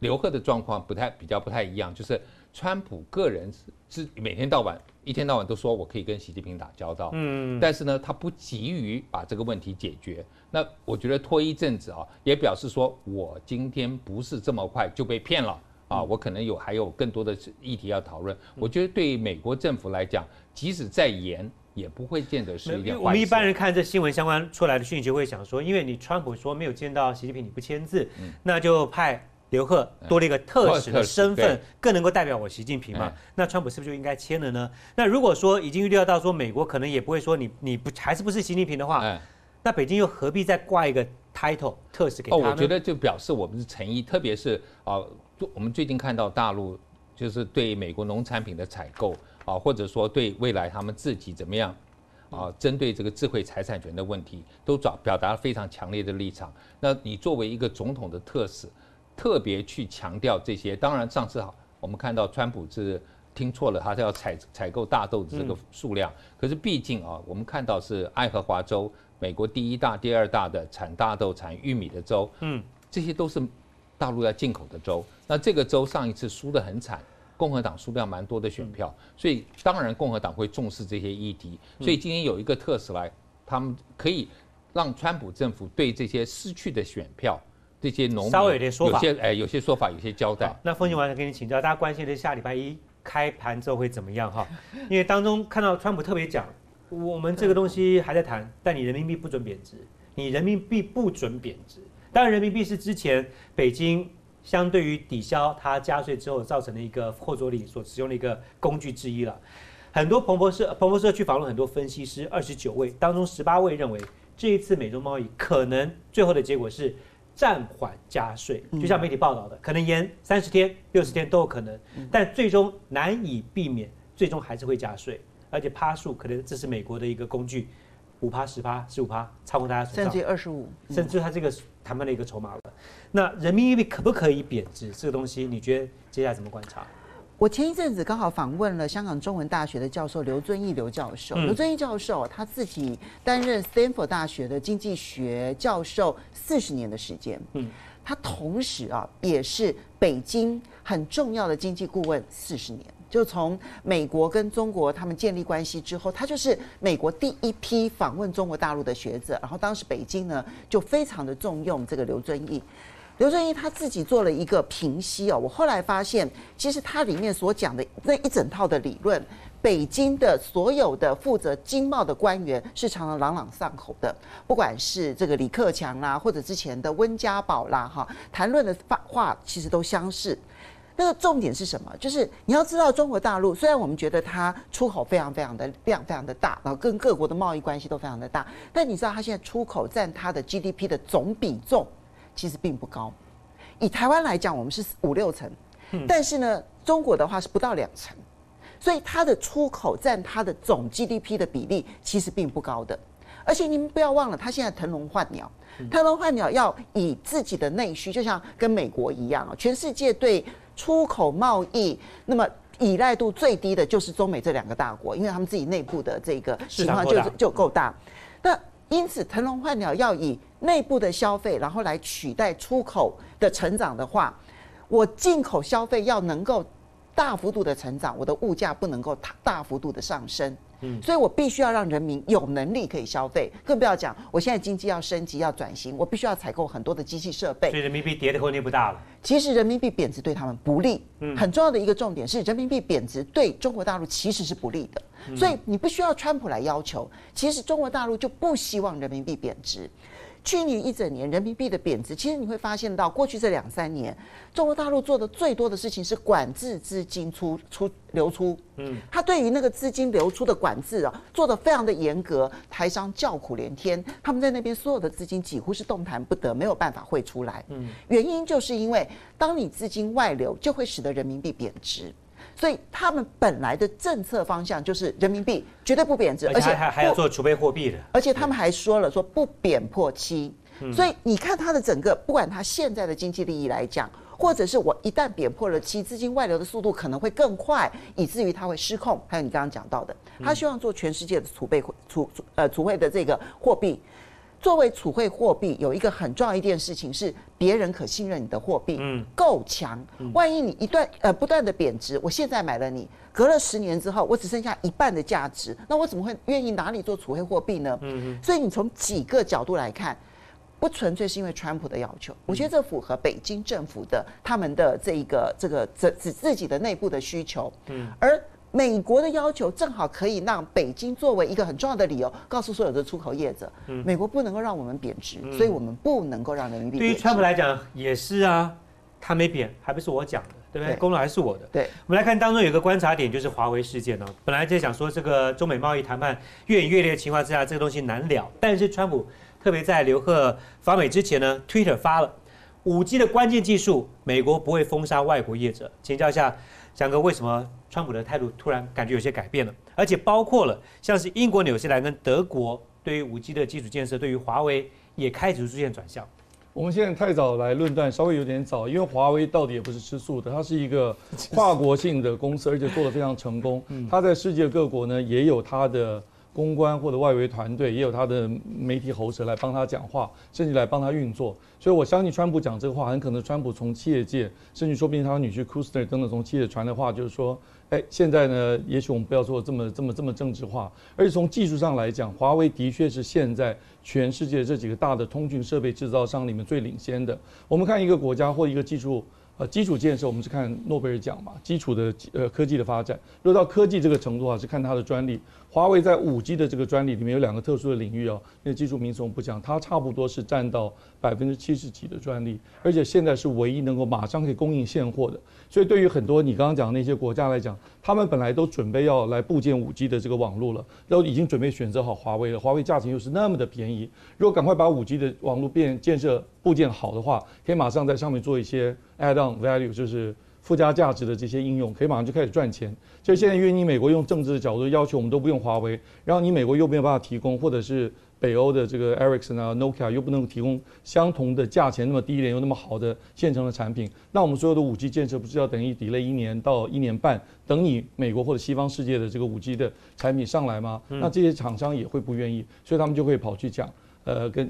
刘鹤的状况比较不太一样，就是川普个人是每天到晚一天到晚都说我可以跟习近平打交道，但是呢，他不急于把这个问题解决。那我觉得拖一阵子啊，也表示说我今天不是这么快就被骗了啊，我可能还有更多的议题要讨论。我觉得对美国政府来讲，即使再延，也不会见得是一件坏事。我们一般人看这新闻相关出来的讯息，会想说，因为你川普说没有见到习近平，你不签字，那就派刘鹤多了一个特使的身份，更能够代表我习近平嘛。那川普是不是就应该签了呢？那如果说已经预料到说美国可能也不会说你不还是不是习近平的话，那北京又何必再挂一个 title 特使给他呢？我觉得就表示我们是诚意，特别是我们最近看到大陆就是对美国农产品的采购。或者说对未来他们自己怎么样，针对这个智慧财产权的问题，都表达非常强烈的立场。那你作为一个总统的特使，特别去强调这些。当然，上次我们看到川普是听错了，他要采购大豆的这个数量。可是毕竟我们看到是爱荷华州，美国第1大、第2大的产大豆、产玉米的州，这些都是大陆要进口的州。那这个州上一次输得很惨。共和党输掉蛮多的选票，所以当然共和党会重视这些议题。所以今天有一个特使来，他们可以让川普政府对这些失去的选票、这些农民稍微有点说法，有些说法，有些交代。那风景晚上跟你请教，大家关心的是下礼拜一开盘之后会怎么样哈？因为当中看到川普特别讲，我们这个东西还在谈，但你人民币不准贬值，你人民币不准贬值。当然，人民币是之前北京。相对于抵消它加税之后造成的一个后坐力所使用的一个工具之一了。很多彭博社去访问很多分析师，29位当中18位认为这一次美中贸易可能最后的结果是暂缓加税，就像媒体报道的，可能延30天、60天都有可能，但最终难以避免，最终还是会加税，而且趴数可能这是美国的一个工具。5%、10%、15%，超过大家手上，甚至25%，甚至它这个谈判的一个筹码了。那人民币可不可以贬值？这个东西，你觉得接下来怎么观察？我前一阵子刚好访问了香港中文大学的教授刘遵义刘教授，刘遵义教授他自己担任 Stanford 大学的经济学教授40年的时间，他同时也是北京很重要的经济顾问40年。就从美国跟中国他们建立关系之后，他就是美国第一批访问中国大陆的学者。然后当时北京呢就非常的重用这个刘遵义。刘遵义他自己做了一个评析哦，我后来发现，其实他里面所讲的那一整套的理论，北京的所有的负责经贸的官员是常常朗朗上口的，不管是这个李克强啦，或者之前的温家宝啦，哈，谈论的话其实都相似。那个重点是什么？就是你要知道，中国大陆虽然我们觉得它出口非常非常的量非常的大，然后跟各国的贸易关系都非常的大，但你知道它现在出口占它的 GDP 的总比重其实并不高。以台湾来讲，我们是5-6成，但是呢，中国的话是不到2成，所以它的出口占它的总 GDP 的比例其实并不高的。而且你们不要忘了，他现在腾笼换鸟，腾笼换鸟要以自己的内需，就像跟美国一样啊，全世界对出口贸易那么依赖度最低的就是中美这2个大国，因为他们自己内部的这个情况就够大。那因此腾笼换鸟要以内部的消费，然后来取代出口的成长的话，我进口消费要能够大幅度的成长，我的物价不能够大幅度的上升。所以我必须要让人民有能力可以消费，更不要讲我现在经济要升级要转型，我必须要采购很多的机器设备。所以人民币跌的空间不大了。其实人民币贬值对他们不利，很重要的一个重点是人民币贬值对中国大陆其实是不利的。所以你不需要川普来要求，其实中国大陆就不希望人民币贬值。去年一整年人民币的贬值，其实你会发现到过去这2-3年，中国大陆做的最多的事情是管制资金流出。他对于那个资金流出的管制啊，做得非常的严格，台商叫苦连天，他们在那边所有的资金几乎是动弹不得，没有办法汇出来。原因就是因为当你资金外流，就会使得人民币贬值。所以他们本来的政策方向就是人民币绝对不贬值，而且还要做储备货币的。而且他们还说了说不贬破7，所以你看他的整个，不管他现在的经济利益来讲，或者是我一旦贬破了7，资金外流的速度可能会更快，以至于他会失控。还有你刚刚讲到的，他希望做全世界的储备的这个货币。作为储备货币，有一个很重要一件事情是别人可信任你的货币够强。万一你不断的贬值，我现在买了你，隔了10年之后，我只剩下一半的价值，那我怎么会愿意拿你做储备货币呢？所以你从几个角度来看，不纯粹是因为川普的要求，我觉得这符合北京政府的他们的自己的内部的需求，而美国的要求正好可以让北京作为一个很重要的理由，告诉所有的出口业者，美国不能够让我们贬值，所以我们不能够让人民币贬值。对于川普来讲也是啊，他没贬，还不是我讲的，对不对？功劳还是我的。对，我们来看当中有个观察点，就是华为事件呢，本来在想说这个中美贸易谈判越演越烈的情况之下，这个东西难了，但是川普特别在刘鹤访美之前呢 ，Twitter 发了5G 的关键技术，美国不会封杀外国业者。请教一下翔哥，为什么川普的态度突然感觉有些改变了？而且包括了像是英国、纽西兰跟德国对于 5G 的基础建设，对于华为也开始出现转向。我们现在太早来论断，稍微有点早，因为华为到底也不是吃素的，它是一个跨国性的公司，而且做得非常成功。它在世界各国呢也有它的公关或者外围团队，也有它的媒体喉舌来帮他讲话，甚至来帮他运作。所以我相信川普讲这个话，很可能川普从企业界，甚至说不定他的女婿 Kushner 等等从企业传的话，就是说。现在呢，也许我们不要做这么政治化，而且从技术上来讲，华为的确是现在全世界这几个大的通讯设备制造商里面最领先的。我们看一个国家或一个技术基础建设，我们是看诺贝尔奖嘛，基础的科技的发展。如果到科技这个程度啊，是看它的专利。华为在 5G 的这个专利里面有2个特殊的领域哦，那个技术名词我们不讲，它差不多是占到70%几的专利，而且现在是唯一能够马上可以供应现货的。所以对于很多你刚刚讲的那些国家来讲，他们本来都准备要来布建 5G 的这个网络了，然后已经准备选择好华为了。华为价钱又是那么的便宜，如果赶快把 5G 的网络建设布建好的话，可以马上在上面做一些 add-on value， 就是附加价值的这些应用，可以马上就开始赚钱。所以现在因为你美国用政治的角度要求我们都不用华为，然后你美国又没有办法提供，或者是北欧的这个 Ericsson 啊、Nokia 又不能提供相同的价钱那么低廉又那么好的现成的产品，那我们所有的 5G 建设不是要等于 delay 1年到1年半，等你美国或者西方世界的这个 5G 的产品上来吗？那这些厂商也会不愿意，所以他们就会跑去讲。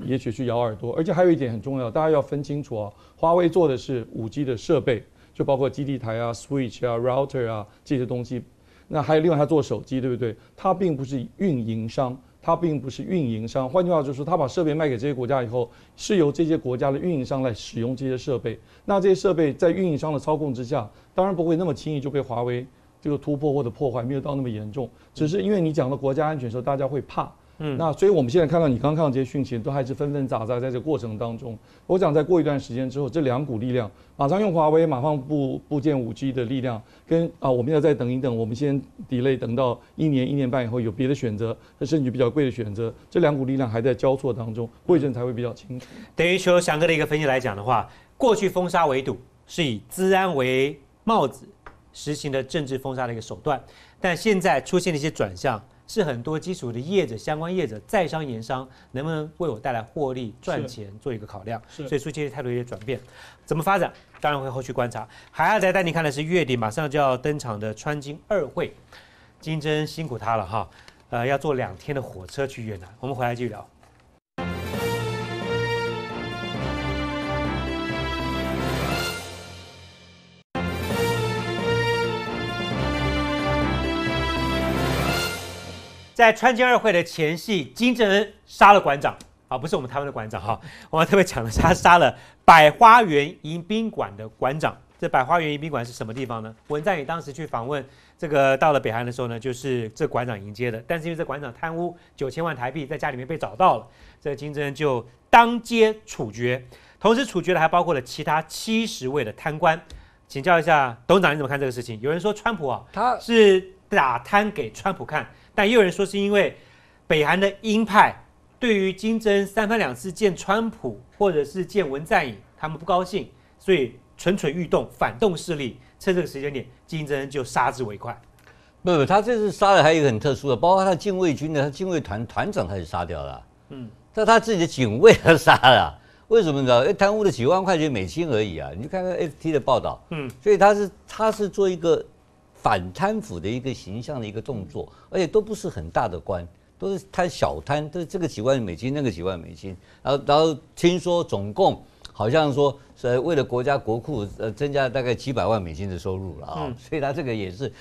也许去咬耳朵，而且还有一点很重要，大家要分清楚啊。华为做的是 5G 的设备，就包括基地台啊、switch 啊、router 啊这些东西。那还有另外，它做手机，对不对？它并不是运营商，它并不是运营商。换句话就是说，它把设备卖给这些国家以后，是由这些国家的运营商来使用这些设备。那这些设备在运营商的操控之下，当然不会那么轻易就被华为这个突破或者破坏，没有到那么严重。只是因为你讲到国家安全的时候，大家会怕。那所以我们现在看到你刚刚看到这些讯息，都还是纷纷杂杂在这个过程当中。我想在过一段时间之后，这两股力量马上用华为马上布建 5G 的力量，跟我们要再等一等，我们先 delay 等到1年1年半以后有别的选择，甚至比较贵的选择，这两股力量还在交错当中，过一阵才会比较清楚。等于说翔哥的一个分析来讲的话，过去封杀围堵是以资安为帽子实行的政治封杀的一个手段，但现在出现了一些转向。是很多基础的业者、相关业者、在商言商，能不能为我带来获利、赚钱做一个考量？所以出现态度有些转变，怎么发展？当然会后续观察。还要再带你看的是月底马上就要登场的川金二会，金真辛苦他了哈，要坐2天的火车去越南。我们回来继续聊。在川金二会的前夕，金正恩杀了馆长啊，不是我们台湾的馆长哈，我们特别讲的，他杀了百花园迎宾馆的馆长。这百花园迎宾馆是什么地方呢？文在寅当时去访问这个到了北韩的时候呢，就是这馆长迎接的。但是因为这馆长贪污9000万台币，在家里面被找到了，这金正恩就当街处决。同时处决的还包括了其他70位的贪官。请教一下董事长，你怎么看这个事情？有人说川普啊，他是打贪给川普看。但也有人说是因为北韩的鹰派对于金正恩3番2次见川普或者是见文在寅，他们不高兴，所以蠢蠢欲动，反动势力趁这个时间点，金正恩就杀之为快。不，他这次杀的还有一个很特殊的，包括他禁卫军的，他禁卫团团长他也杀掉了，但他自己的警卫他杀了，为什么呢？贪污了几万块钱美金而已啊！你去看看 FT 的报道，所以他是做一个。反贪腐的一个形象的一个动作，而且都不是很大的官，都是贪小贪，都是这个几万美金，那个几万美金。然后听说总共好像说是为了国家国库增加大概700万美金的收入了啊、所以他这个也是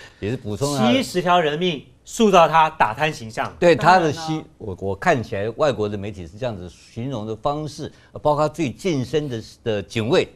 补充了70条人命，塑造他打贪形象。对他的我看起来外国的媒体是这样子形容的方式，包括最近身的警卫。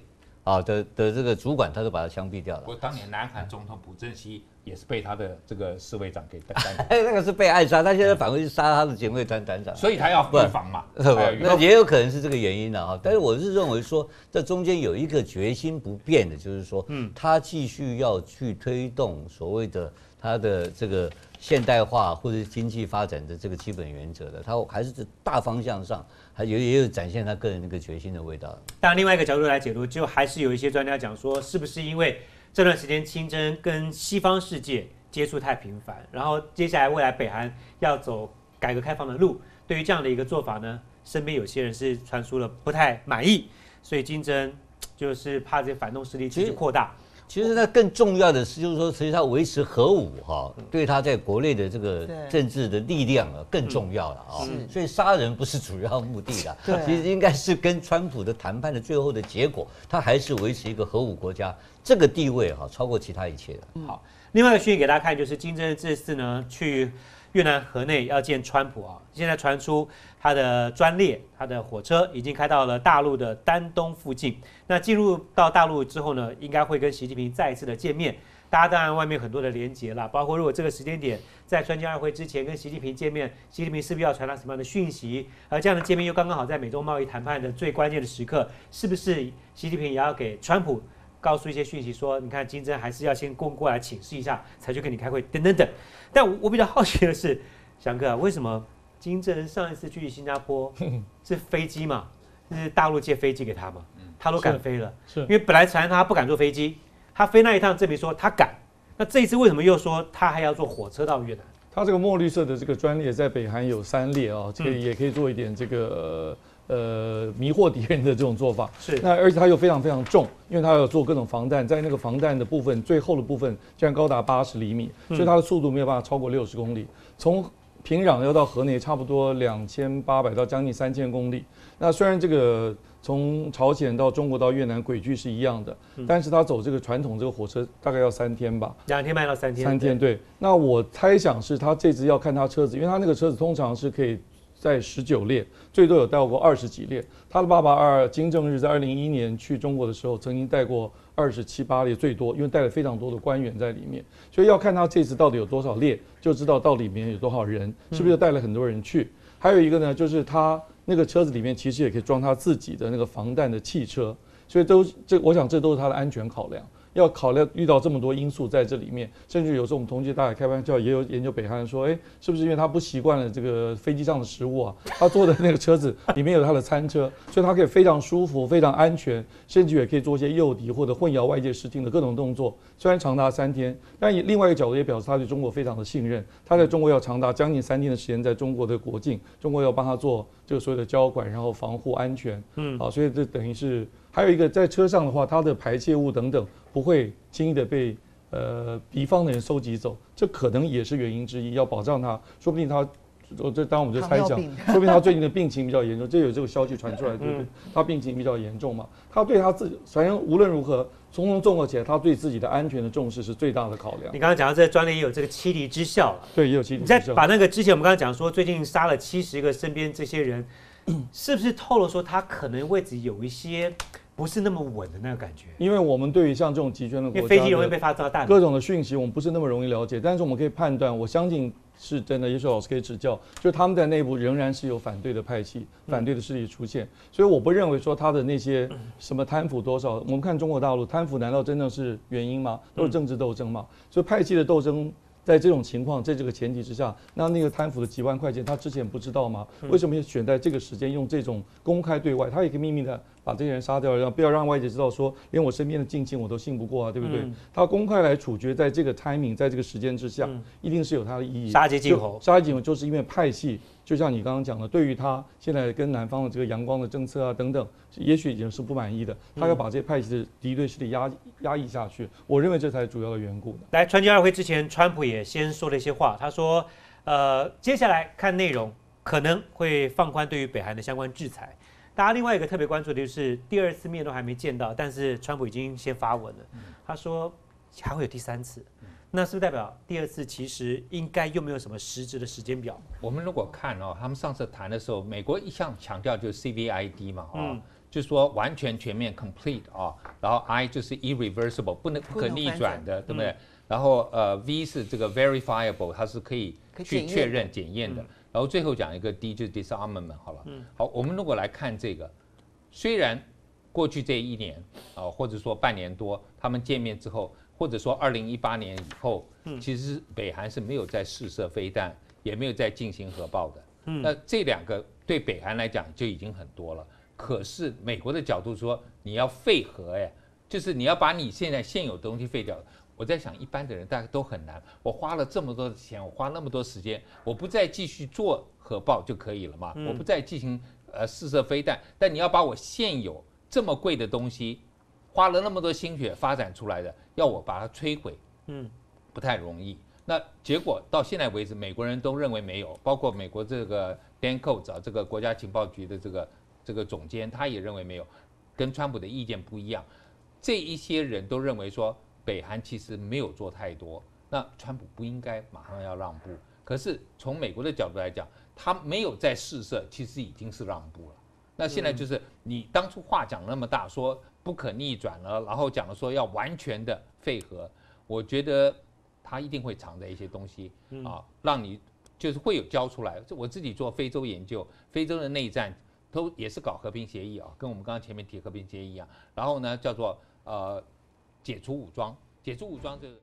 的这个主管，他都把他枪毙掉了。不过当年南韩总统朴正熙也是被他的这个侍卫长给干。那个是被暗杀，他现在反而去杀他的警卫团团长。所以他要预防嘛。那也有可能是这个原因了哈。但是我是认为说，这中间有一个决心不变的，就是说，他继续要去推动所谓的他的这个现代化或者经济发展的这个基本原则的，他还是大方向上。他也有展现他个人那个决心的味道。当然，另外一个角度来解读，就还是有一些专家讲说，是不是因为这段时间金正恩跟西方世界接触太频繁，然后接下来未来北韩要走改革开放的路，对于这样的一个做法呢，身边有些人是传出了不太满意，所以金正恩就是怕这些反动势力继续扩大。其实那更重要的是，就是说，实际上维持核武哈，对他在国内的这个政治的力量啊，更重要了啊。所以杀人不是主要目的啦，其实应该是跟川普的谈判的最后的结果，他还是维持一个核武国家这个地位哈，超过其他一切的。好，另外一个讯息给大家看，就是金正恩这次呢去越南河内要见川普啊，现在传出他的专列、他的火车已经开到了大陆的丹东附近。那进入到大陆之后呢，应该会跟习近平再一次的见面。大家当然外面很多的连结啦，包括如果这个时间点在川金二会之前跟习近平见面，习近平是不是要传达什么样的讯息？而这样的见面又刚刚好在美中贸易谈判的最关键的时刻，是不是习近平也要给川普？告诉一些讯息说，你看金正恩还是要先过来请示一下，才去跟你开会，等等等。但我比较好奇的是，翔哥，为什么金正恩上一次去新加坡是飞机嘛？是大陆借飞机给他嘛？他都敢飞了，因为本来传他不敢坐飞机，他飞那一趟，这边说他敢，那这一次为什么又说他还要坐火车到越南？他这个墨绿色的这个专列在北韩有3列啊、哦，这个也可以做一点这个迷惑敌人的这种做法。是，那而且它又非常非常重，因为它要做各种防弹，在那个防弹的部分最厚的部分居然高达80厘米，所以它的速度没有办法超过60公里。从平壤要到河内差不多2800到将近3000公里。那虽然这个从朝鲜到中国到越南轨距是一样的，但是他走这个传统这个火车大概要3天吧，2天半到3天。3天对。那我猜想是他这次要看他车子，因为他那个车子通常是可以在19列，最多有带过20几列。他的爸爸金正日在2011年去中国的时候，曾经带过27、8列最多，因为带了非常多的官员在里面，所以要看他这次到底有多少列，就知道到里面有多少人，是不是带了很多人去。还有一个呢，就是他那个车子里面其实也可以装他自己的那个防弹的汽车，所以我想这都是他的安全考量，要考量遇到这么多因素在这里面，甚至有时候我们同学大家开玩笑，也有研究北韩说，是不是因为他不习惯了这个飞机上的食物啊？他坐的那个车子里面有他的餐车，所以他可以非常舒服、非常安全，甚至也可以做一些诱敌或者混淆外界视听的各种动作。虽然长达3天，但另外一个角度也表示他对中国非常的信任，他在中国要长达将近3天的时间在中国的国境，中国要帮他做这个所有的交管，然后防护安全，所以这等于是还有一个在车上的话，它的排泄物等等不会轻易的被敌方的人收集走，这可能也是原因之一，要保障它，说不定它。这当然我们就猜想，说不定他最近的病情比较严重，这有这个消息传出来，对不对？他病情比较严重嘛，他对他自己，反正无论如何，从中综合起来，他对自己的安全的重视是最大的考量。你刚刚讲到这专列也有这个7例之效了，对，也有7例之效。你再把那个之前我们刚刚讲说，最近杀了70个身边这些人，是不是透露说他可能位置有一些？不是那么稳的那个感觉，因为我们对于像这种集权的国家，飞机容易被发炸弹，各种的讯息我们不是那么容易了解，但是我们可以判断，我相信是真的。也许老师可以指教，就是他们在内部仍然是有反对的派系、反对的势力出现，所以我不认为说他的那些什么贪腐多少，我们看中国大陆贪腐难道真的是原因吗？都是政治斗争嘛，所以派系的斗争。在这种情况，在这个前提之下，那个贪腐的几万块钱，他之前不知道吗？为什么要选在这个时间用这种公开对外？他也可以秘密的把这些人杀掉，不要让外界知道说，连我身边的近亲我都信不过啊，对不对？他公开来处决，在这个 timing， 在这个时间之下，一定是有他的意义。杀鸡儆猴，杀鸡儆猴就是因为派系，就像你刚刚讲的，对于他现在跟南方的这个阳光的政策啊等等，也许已经是不满意的，他要把这些派系的敌对势力压抑下去。我认为这才是主要的缘故。来，川金二会之前，川普也先说了一些话，他说，接下来看内容可能会放宽对于北韩的相关制裁。大家另外一个特别关注的就是第二次面都还没见到，但是川普已经先发文了，他说还会有第3次，那是不是代表第2次其实应该又没有什么实质的时间表？我们如果看他们上次谈的时候，美国一向强调就是 CVID 嘛，就是说完全全面 complete 然后 I 就是 irreversible 不可逆转的，对不对？然后V 是这个 verifiable， 它是可以去确认检验的。然后最后讲一个 D 就是 disarmament 好了。好，我们如果来看这个，虽然过去这1年或者说半年多，他们见面之后，或者说2018年以后，其实北韩是没有在试射飞弹，也没有在进行核爆的。那这2个对北韩来讲就已经很多了。可是美国的角度说，你要废核就是你要把你现在现有的东西废掉。我在想，一般的人大概都很难。我花了这么多的钱，我花那么多时间，我不再继续做核爆就可以了嘛？我不再进行试射飞弹，但你要把我现有这么贵的东西，花了那么多心血发展出来的，要我把它摧毁，不太容易。那结果到现在为止，美国人都认为没有，包括美国这个 Dan Coats 这个国家情报局的这个总监，他也认为没有，跟川普的意见不一样。这一些人都认为说，北韩其实没有做太多，那川普不应该马上要让步。可是从美国的角度来讲，他没有在试射，其实已经是让步了。那现在就是你当初话讲那么大，说不可逆转了，然后讲了说要完全的废核，我觉得他一定会藏在一些东西让你就是会有交出来。我自己做非洲研究，非洲的内战都也是搞和平协议跟我们刚刚前面提和平协议一样。然后呢，叫做解除武装，解除武装就是。